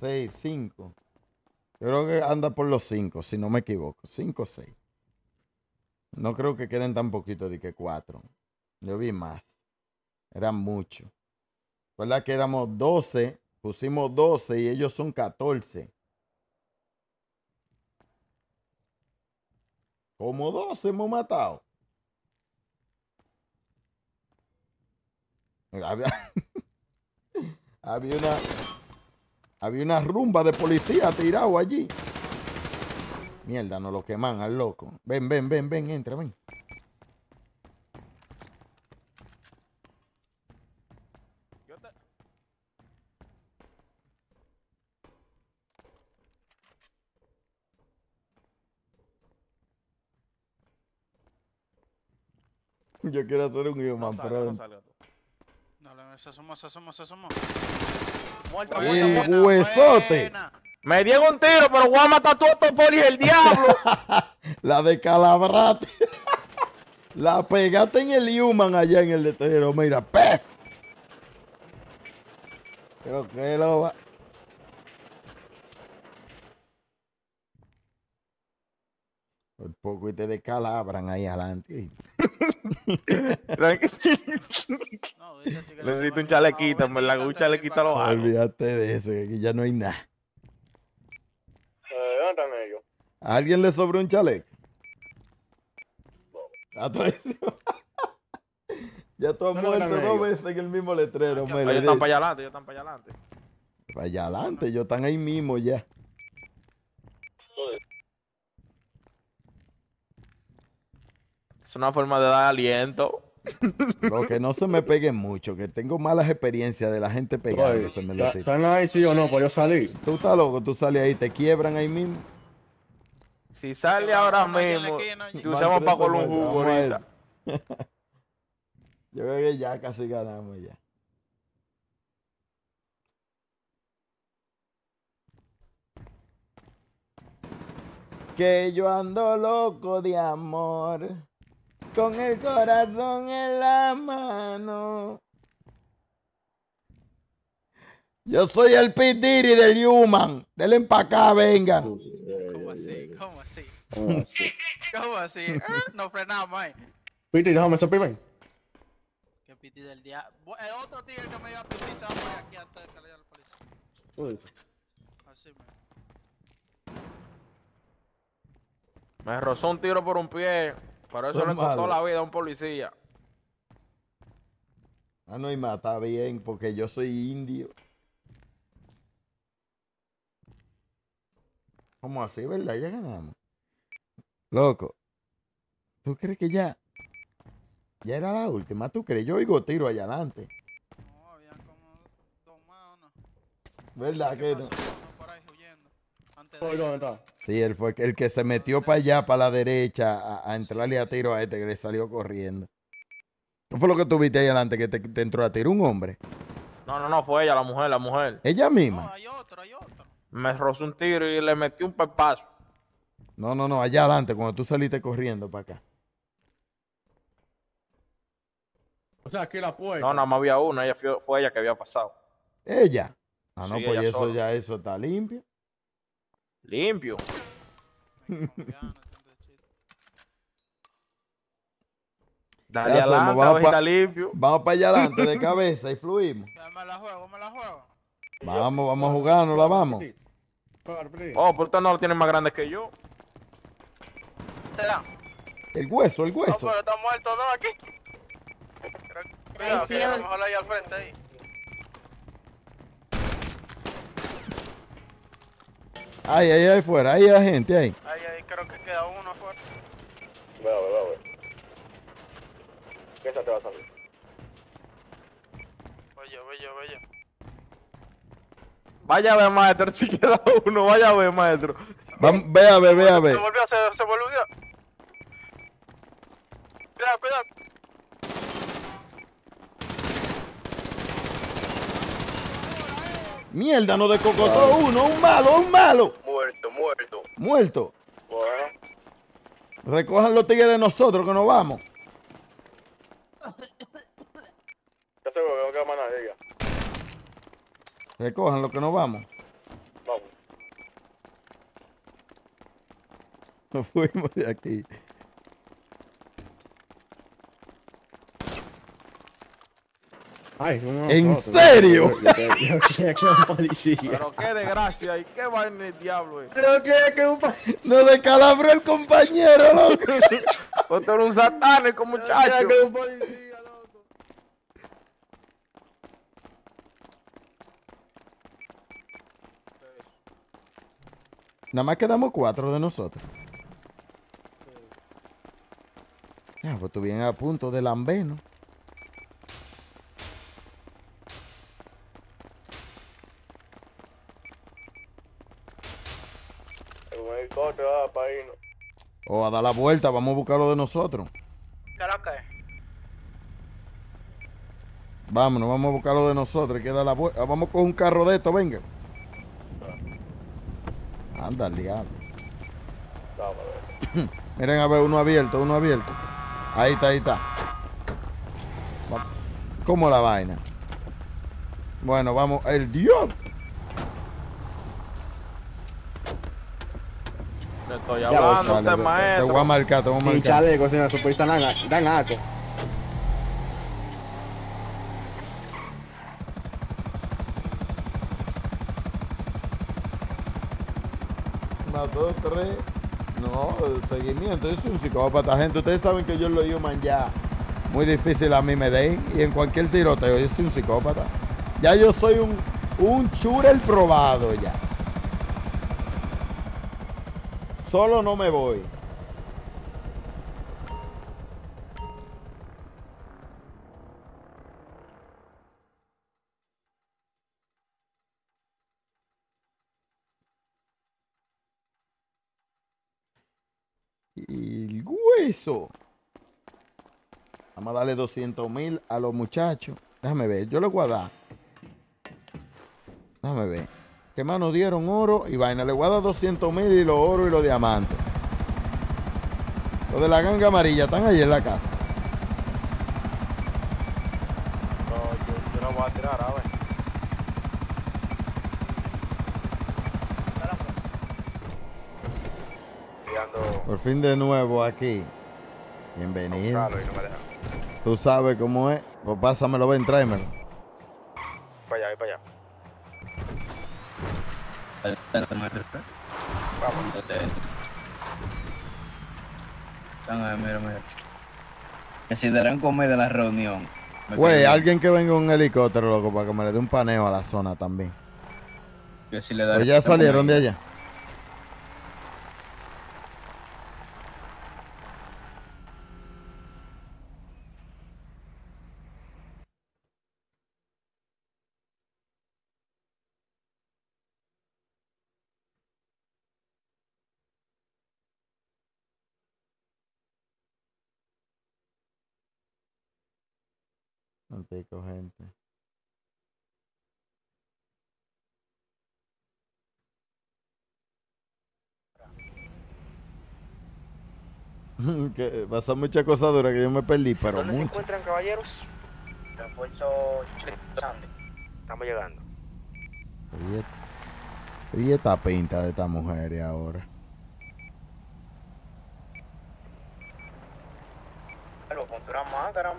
Seis, cinco. Yo creo que anda por los cinco, si no me equivoco. Cinco, seis. No creo que queden tan poquitos de que cuatro. Yo vi más. Eran muchos. ¿Verdad que éramos doce? Pusimos doce y ellos son catorce. Como doce hemos matado. Había, había una había una rumba de policía tirado allí. Mierda, nos lo queman al loco. Ven, ven, ven, ven, entra, ven. Yo quiero hacer un human, pero... Dale, se asomó, se asomó, se asomó. Muerto, muerto, muerto. ¡Huesote! Buena. Me dieron un tiro, pero voy a matar a todos estos polis, el diablo. La descalabraste. La pegaste en el human allá en el letrero. Mira, ¡pef! Creo que lo va. Por poco y te descalabran ahí adelante. No, necesito un chalequito, me la un chalequito lo hago. Olvídate de eso, que aquí ya no hay nada. Eh, ¿dónde están ellos? ¿A alguien le sobró un chaleco? No. Ya tú has muerto dos veces en el mismo letrero. Ellos están para allá adelante, ellos están para allá adelante. Para allá adelante, ellos están ahí mismo ya. Es una forma de dar aliento. Lo que no se me peguen mucho, que tengo malas experiencias de la gente pegándose. ¿Están ahí sí o no? Pues yo salí. Tú estás loco, tú sales ahí, te quiebran ahí mismo. Si sale ahora mismo, te usamos para con un jugo ahorita. Yo creo que ya casi ganamos ya. Que yo ando loco de amor, con el corazón en la mano. Yo soy el pitiri del human. Denle pa' acá, vengan. ¿Cómo así? ¿Cómo así? ¿Cómo así? ¿Cómo así? ¿Eh? Nos frenamos ahí. Pitiri, déjame ese pibe. Que pitiri del día. El otro tigre que me iba a pitiri se va a poner aquí antes de que le diga al policía. Así, man. Me rozó un tiro por un pie, pero eso le costó la vida a un policía. Ah, no, y mata bien, porque yo soy indio. ¿Cómo así, verdad? Ya ganamos. Loco, ¿tú crees que ya? Ya era la última, ¿tú crees? Yo oigo tiro allá adelante. No, habían como dos más o no. ¿Verdad que no? Sí, él fue el que se metió para allá, para la derecha, a, a entrarle a tiro a este que le salió corriendo. ¿Qué fue lo que tuviste ahí adelante que te, te entró a tiro un hombre? No, no, no, fue ella, la mujer, la mujer. ¿Ella misma? No, hay otro, hay otro. Me rozó un tiro y le metí un pepazo. No, no, no, allá adelante, cuando tú saliste corriendo para acá. O sea, aquí la puerta. No, nada más había una, ella fue, fue ella que había pasado. ¿Ella? Ah, no, sí, pues eso sola. Ya eso está limpio. Limpio. Dale ya adelante, vamos pa, limpio. Vamos para allá adelante de cabeza y fluimos. Me la juego, me la juego. Vamos, vamos a jugar, no la vamos. Oh, por tanto no lo tienen más grande que yo. El hueso, el hueso. No, pero están muertos dos aquí. Creo que, sí, a lo mejor ahí al frente ahí. Ahí, ahí, ahí fuera, ahí hay gente, ahí. Ahí, ahí, creo que queda uno afuera. Voy a ver, voy a ver. Esa te va a salir. Oye, oye, oye. Vaya a ver, maestro, si queda uno, vaya a ver, maestro. Vamos, ve a ver, ve a ver. Se volvió, se, se volvió. Cuidado, cuidado. Mierda, nos descocotó uno, un malo, un malo. Muerto, muerto. Muerto. Bueno. Recojan los tigres de nosotros que nos vamos. Ya se volvió, no queda más nadie ya. Recojan los que nos vamos. Vamos. Nos fuimos de aquí. Ay, no, ¿en no, serio? Yo creía que era un policía. Pero qué desgracia y qué vaina el diablo es. Pero creía que un policía. Nos descalabró el compañero, loco. Otro era un satánico, muchacho. Yo creía que un policía, loco. Nada más quedamos cuatro de nosotros. Ya, pues tú vienes a punto de lambeno. O a dar la vuelta, vamos a buscar lo de nosotros. Caracas. Vámonos, vamos a buscar lo de nosotros. Hay que dar la vuelta. Vamos con un carro de esto, venga. Anda, liado. Miren a ver, uno abierto, uno abierto. Ahí está, ahí está. ¿Cómo la vaina? Bueno, vamos. El Dios. Estoy hablando, usted maestro. Te voy a marcar, te voy a marcar. Sin chaleco, sin respuesta, dan aco. Una, dos, tres. No, seguimiento. Yo soy un psicópata, gente. Ustedes saben que yo lo digo man ya. Muy difícil a mí me den. Y en cualquier tiroteo, yo soy un psicópata. Ya yo soy un, un churel probado ya. Solo no me voy. El hueso. Vamos a darle doscientos mil a los muchachos. Déjame ver, yo lo voy a dar. Déjame ver. Que más nos dieron oro y vaina. Le voy a dar doscientos mil y los oro y los diamantes. Los de la ganga amarilla están ahí en la casa. No, yo, yo no voy a tirar, a ver. Por fin de nuevo aquí. Bienvenido. No, claro, y no me dejan. Tú sabes cómo es. Pues pásamelo, ven, tráemelo. Para allá, para allá. Me si darán comer de la reunión. Güey, alguien que venga un helicóptero, loco, para que me le dé un paneo a la zona también. Yo sí le daré. Ya salieron de allá. Manteco, gente. Que pasan muchas cosas duras que yo me perdí, pero ¿dónde mucho. ¿Se encuentran, caballeros? Refuerzo Sandy. Estamos llegando. Y esta pinta de esta mujer y ahora. Pero con una máscara,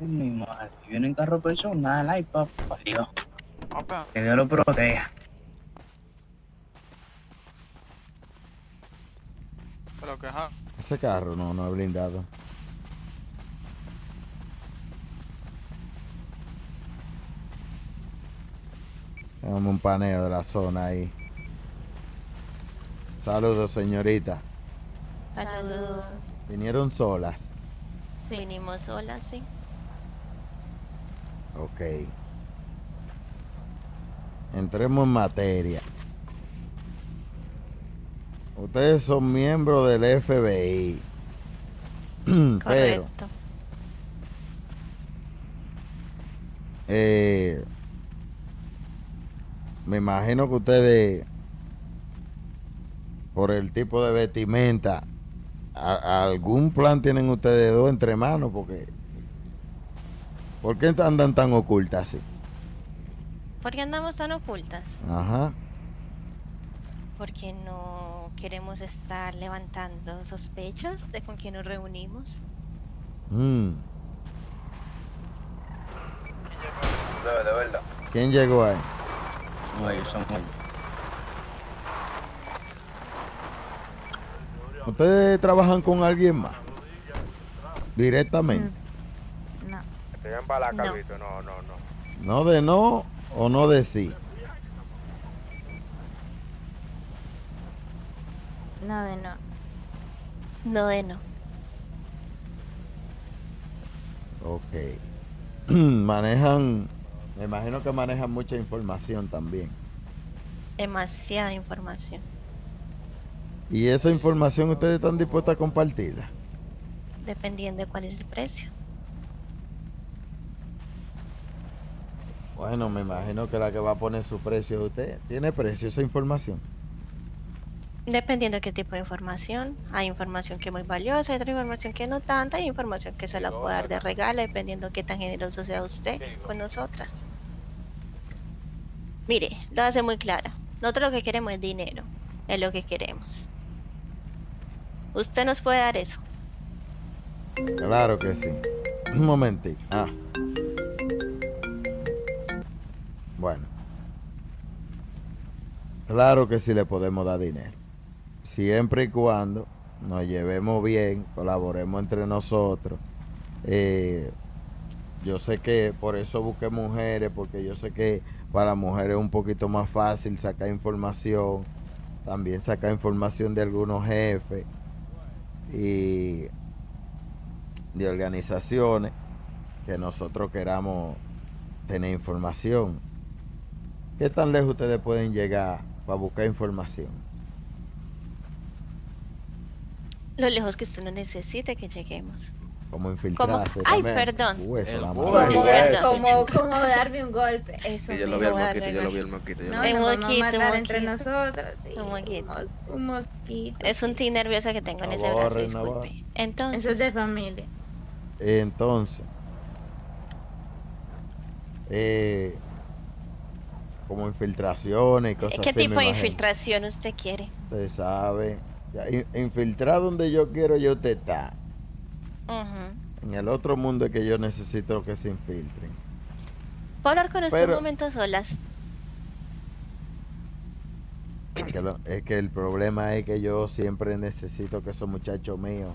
mi madre, viene en carro personal, ay papá, Dios. Que Dios lo proteja. Pero que ja. Ese carro no, no es blindado. Tenemos un paneo de la zona ahí. Saludos, señorita. Saludos. ¿Vinieron solas? Sí, vinimos solas, sí. Ok. Entremos en materia. Ustedes son miembros del F B I. Correcto. Pero, eh, me imagino que ustedes, por el tipo de vestimenta, a, a algún plan tienen ustedes dos entre manos, porque... ¿Por qué andan tan ocultas así? ¿Por qué andamos tan ocultas? Ajá. Porque no queremos estar levantando sospechas de con quién nos reunimos. Mm. ¿Quién llegó ahí? No, ellos son ellos. ¿Ustedes trabajan con alguien más? Directamente. Mm. Te ven para la cabito, no, no, no. No de no o no de sí. No de no. No de no. Ok. Manejan, me imagino que manejan mucha información también. Demasiada información. ¿Y esa información ustedes están dispuestos a compartirla? Dependiendo de cuál es el precio. Bueno, me imagino que la que va a poner su precio es usted. ¿Tiene precio esa información? Dependiendo de qué tipo de información. Hay información que es muy valiosa, hay otra información que no tanta, hay información que se la puede dar de regalo, dependiendo de qué tan generoso sea usted con nosotras. Mire, lo hace muy clara. Nosotros lo que queremos es dinero, es lo que queremos. ¿Usted nos puede dar eso? Claro que sí. Un momentito. Ah. Bueno, claro que sí le podemos dar dinero, siempre y cuando nos llevemos bien, colaboremos entre nosotros. Eh, yo sé que por eso busqué mujeres, porque yo sé que para mujeres es un poquito más fácil sacar información, también sacar información de algunos jefes y de organizaciones que nosotros queramos tener información. ¿Qué tan lejos ustedes pueden llegar para buscar información? Lo lejos que usted no necesita que lleguemos. Como infiltrarse. Como, ay, perdón. Hueso, la como, como, como darme un golpe. Eso sí, yo lo vi al moquito, yo lo vi al moquito. No, no, no, no, matar entre nosotros. Sí, un moquito. Un mosquito. Es un ti nerviosa que tengo en ese brazo, disculpe. Entonces. Eso es de familia. Entonces. Eh... Como infiltraciones y cosas así. ¿Qué tipo de infiltración usted quiere? Usted sabe. Infiltrar donde yo quiero, yo te está. Uh-huh. En el otro mundo es que yo necesito que se infiltren. ¿Puedo hablar con usted un momento solas? Es que, lo, es que el problema es que yo siempre necesito que esos muchachos míos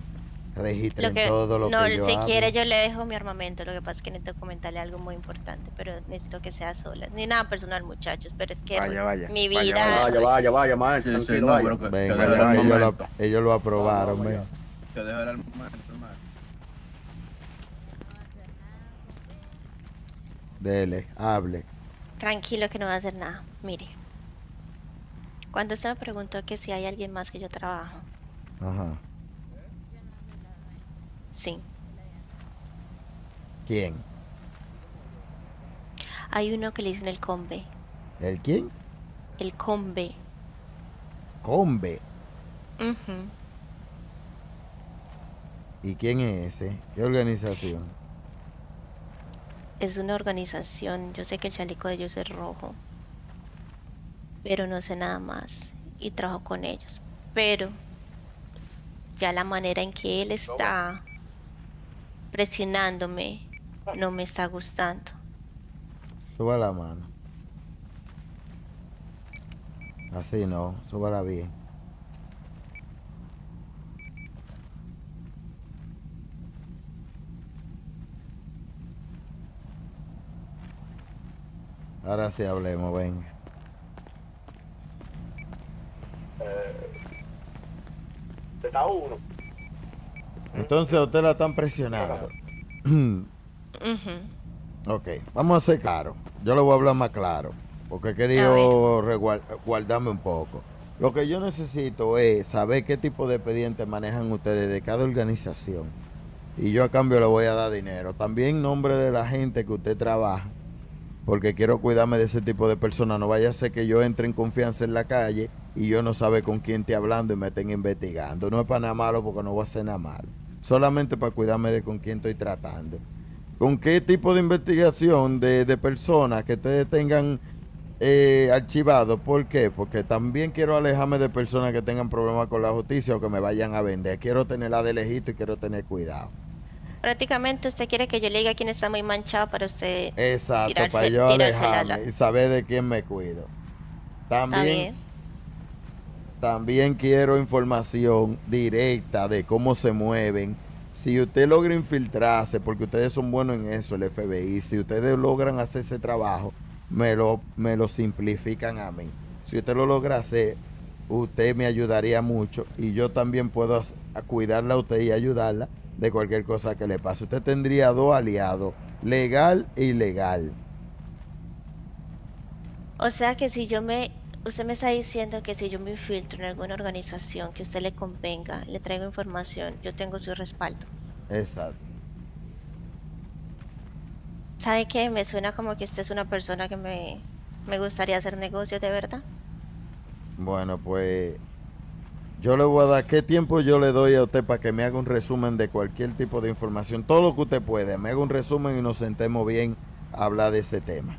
registren lo que, todo lo no, que yo No, si hablo. Quiere yo le dejo mi armamento. Lo que pasa es que necesito comentarle algo muy importante, pero necesito que sea sola. Ni nada personal, muchachos, pero es que vaya, vaya, mi vaya, vida... Vaya, vaya, vaya, vaya, sí, sí, no, vaya. Que, venga, que vaya, ellos, lo, ellos lo aprobaron, no, no, te dejo el armamento, hermano. Dele, hable. Tranquilo que no va a hacer nada, mire. Cuando usted me preguntó que si hay alguien más que yo trabajo. Ajá. Sí. ¿Quién? Hay uno que le dicen el Combe. ¿El quién? El Combe. ¿Combe? Uh-huh. ¿Y quién es ese? ¿Qué organización? Es una organización. Yo sé que el chaleco de ellos es rojo, pero no sé nada más. Y trabajo con ellos. Pero ya la manera en que él está presionándome no me está gustando. Suba la mano. Así no, súbala bien. Ahora sí hablemos, venga. uno Entonces usted la están presionando. Uh-huh. Ok, vamos a ser claros. Yo le voy a hablar más claro, porque he querido guardarme un poco. Lo que yo necesito es saber qué tipo de expedientes manejan ustedes de cada organización. Y yo a cambio le voy a dar dinero. También nombre de la gente que usted trabaja, porque quiero cuidarme de ese tipo de personas. No vaya a ser que yo entre en confianza en la calle y yo no sabe con quién te hablando y me estén investigando. No es para nada malo, porque no voy a hacer nada malo. Solamente para cuidarme de con quién estoy tratando. ¿Con qué tipo de investigación de, de personas que ustedes tengan eh, archivado? ¿Por qué? Porque también quiero alejarme de personas que tengan problemas con la justicia o que me vayan a vender. Quiero tenerla de lejito y quiero tener cuidado. Prácticamente usted quiere que yo le diga quién está muy manchado para usted. Exacto, tirarse, para yo alejarme y saber de quién me cuido. También, también quiero información directa de cómo se mueven. Si usted logra infiltrarse, porque ustedes son buenos en eso, el F B I, si ustedes logran hacer ese trabajo, me lo, me lo simplifican a mí. Si usted lo logra hacer, usted me ayudaría mucho y yo también puedo cuidarla a usted y ayudarla de cualquier cosa que le pase. Usted tendría dos aliados, legal e ilegal. O sea que si yo me... Usted me está diciendo que si yo me infiltro en alguna organización que a usted le convenga, le traigo información, yo tengo su respaldo. Exacto. ¿Sabe qué? Me suena como que usted es una persona que me, me gustaría hacer negocios de verdad. Bueno, pues... yo le voy a dar, ¿qué tiempo yo le doy a usted para que me haga un resumen de cualquier tipo de información? Todo lo que usted puede, me haga un resumen y nos sentemos bien a hablar de ese tema.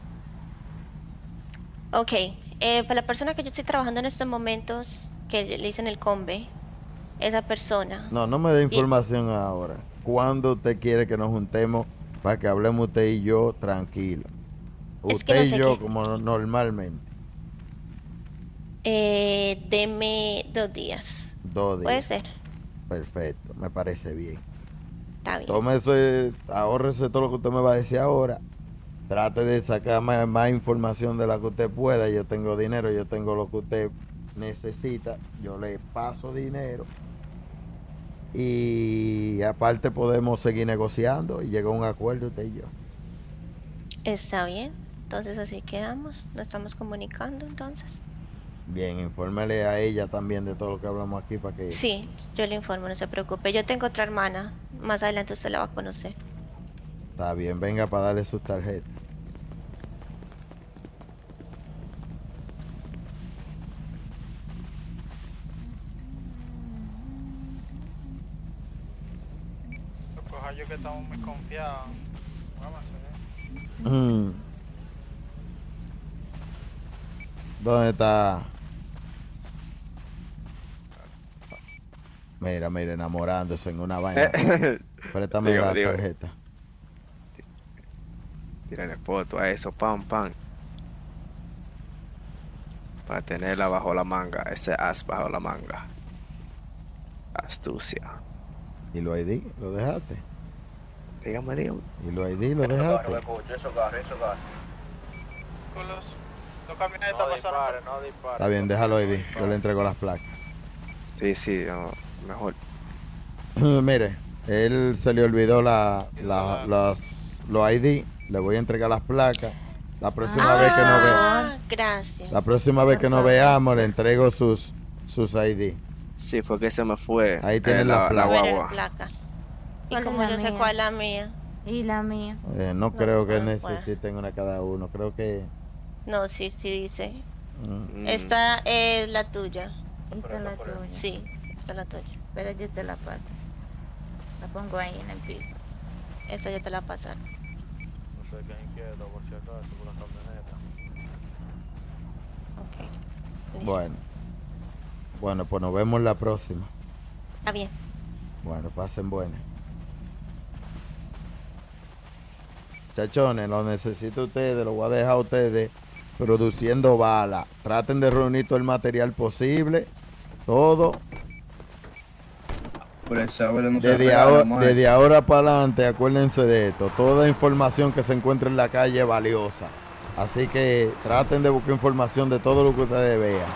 Ok, eh, para la persona que yo estoy trabajando en estos momentos, que le dicen el Combe, esa persona... No, no me dé información y... ahora. ¿Cuándo usted quiere que nos juntemos para que hablemos usted y yo tranquilo? Es usted no sé y yo qué... como normalmente. Eh, deme dos días. Dos días. Puede ser. Perfecto, me parece bien. Está bien. Tómese, ahórrese todo lo que usted me va a decir ahora. Trate de sacar más, más información de la que usted pueda. Yo tengo dinero, yo tengo lo que usted necesita. Yo le paso dinero. Y aparte podemos seguir negociando y llegar a un acuerdo usted y yo. Está bien. Entonces así quedamos. Nos estamos comunicando entonces. Bien, infórmele a ella también de todo lo que hablamos aquí para que... Sí, yo le informo, no se preocupe. Yo tengo otra hermana, más adelante usted la va a conocer. Está bien, venga para darle sus tarjetas. Pues yo que estamos muy confiados. Vamos a ver. ¿Dónde está...? Mira, mira, enamorándose en una vaina. Préstame digo, la digo. tarjeta. Tírale foto a eso, pam, pam. Para tenerla bajo la manga, ese as bajo la manga. Astucia. ¿Y lo I D? ¿Lo dejaste? Dígame, dígame. ¿Y lo I D? ¿Lo dejaste? Está bien, déjalo I D. Yo le entrego las placas. Sí, sí, no. Mejor. Mire, él se le olvidó la, la, las, los I D. Le voy a entregar las placas. La próxima ah, vez que nos veamos. Gracias. La próxima vez que nos veamos le entrego sus sus I D. Sí, porque se me fue. Ahí tienen eh, la, la, la, la guagua. Placa. Y como yo sé cuál es la mía. Y la mía. Eh, no, no creo que necesiten una cada uno, creo que... No, sí, sí dice. Mm. Esta es la tuya. Esta es la tuya. Sí, esta es la tuya. Pero yo te la paso. La pongo ahí en el piso. Esta yo te la pasaré. No sé quién queda, por si acaso, por la camioneta. Ok. Bueno. Bueno, pues nos vemos la próxima. Está bien. Bueno, pasen buenas. Chachones, lo necesito ustedes, lo voy a dejar a ustedes produciendo balas. Traten de reunir todo el material posible, todo. Por eso, no desde, se ahora, desde ahora para adelante, acuérdense de esto. Toda información que se encuentre en la calle es valiosa. Así que traten de buscar información de todo lo que ustedes vean.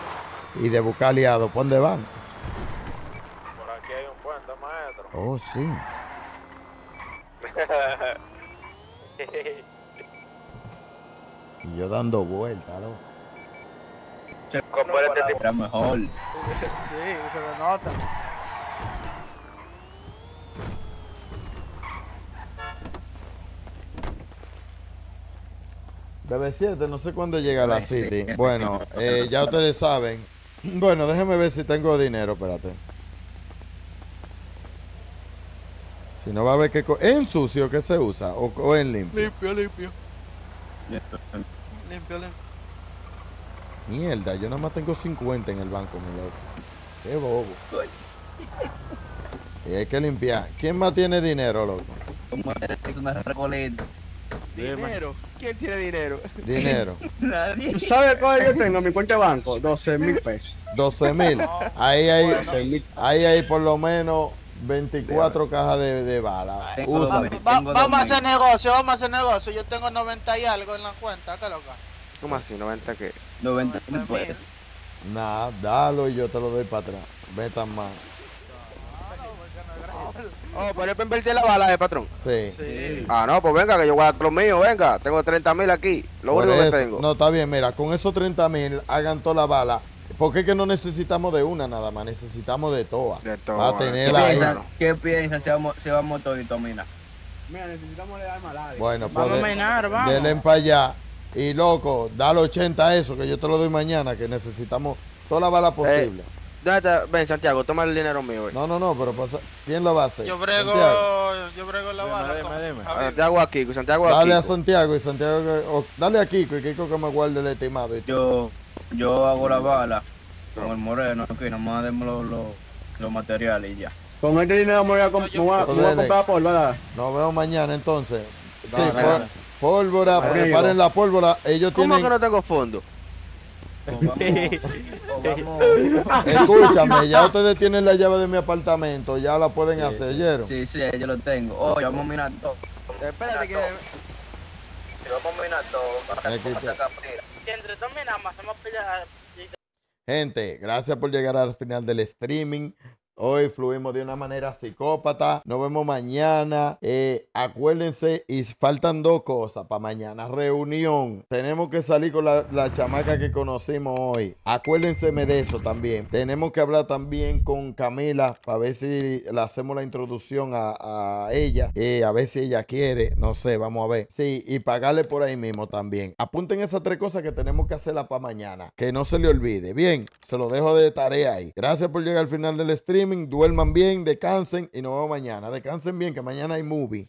Y de buscar aliados. ¿Por dónde van? Por aquí hay un puente, maestro. Oh, sí. Y yo dando vueltas, loco. Checo, este tipo mejor. Sí, se lo nota. B B siete, no sé cuándo llega a la City. Bueno, eh, ya ustedes saben. Bueno, déjenme ver si tengo dinero, espérate. Si no va a haber que... ¿En sucio que se usa? ¿O, o en limpio? Limpio, limpio. Limpio, limpio. Mierda, yo nada más tengo cincuenta en el banco, mi loco. Qué bobo. Y hay que limpiar. ¿Quién más tiene dinero, loco? Es una recoleta. ¿Dinero? ¿Quién tiene dinero? Dinero. Nadie. ¿Tú sabes cuál yo tengo en mi cuenta de banco? doce mil pesos. doce mil. No, ahí hay, bueno. Ahí hay por lo menos... veinticuatro cajas de, de balas. Va, va, vamos a hacer negocio, vamos a hacer negocio. Yo tengo noventa y algo en la cuenta, ¿qué loca? ¿Cómo así? ¿noventa qué? noventa mil puedes. Nah, dalo y yo te lo doy para atrás. Ve tan mal. Oh, pero es para invertir la bala, ¿eh, patrón? Sí. sí. Ah, no, pues venga, que yo guardo los míos, venga. Tengo treinta mil aquí, lo único que tengo. No, está bien, mira, con esos treinta mil hagan toda la bala. Porque es que no necesitamos de una nada más, necesitamos de todas. De todas. ¿Qué piensa? Se vamos, se vamos todito, mira. Mira, necesitamos de arma larga. Bueno, pues vamos a menar, vamos. Denle para allá. Y loco, dale ochenta a eso, que yo te lo doy mañana, que necesitamos toda la bala posible. Eh, ¿dónde está? Ven, Santiago, toma el dinero mío. Hoy. No, no, no, pero pasa, ¿quién lo va a hacer? Yo brego, yo brego la bala. Dime, dime, dime. A Santiago a Kiko, Santiago a Kiko. Dale a Santiago y Santiago, oh, dale a Kiko y Kiko que me guarde el estimado. Y yo... Yo hago la bala con el moreno, que nomás demos los, los, los materiales y ya. Con este dinero me voy a, comp no, voy a, voy a comprar pólvora. Nos vemos mañana entonces. Sí, dale, pólvora, dale. Preparen la pólvora. Ellos ¿Cómo tienen... que no tengo fondo? Pues vamos, pues vamos. Escúchame, ya ustedes tienen la llave de mi apartamento, ya la pueden sí, hacer, ¿oyeron? Sí, sí, yo lo tengo. Oye, vamos a mirar todo. Espérate que... Vamos a mirar todo. Gente, gracias por llegar al final del streaming. Hoy fluimos de una manera psicópata. Nos vemos mañana. Eh, acuérdense, y faltan dos cosas para mañana. Reunión. Tenemos que salir con la, la chamaca que conocimos hoy. Acuérdense de eso también. Tenemos que hablar también con Camila para ver si le hacemos la introducción a, a ella. Eh, a ver si ella quiere. No sé, vamos a ver. Sí, y pagarle por ahí mismo también. Apunten esas tres cosas que tenemos que hacerlas para mañana. Que no se le olvide. Bien, se lo dejo de tarea ahí. Gracias por llegar al final del stream. Duerman bien, descansen y nos vemos mañana. Descansen bien, que mañana hay movie.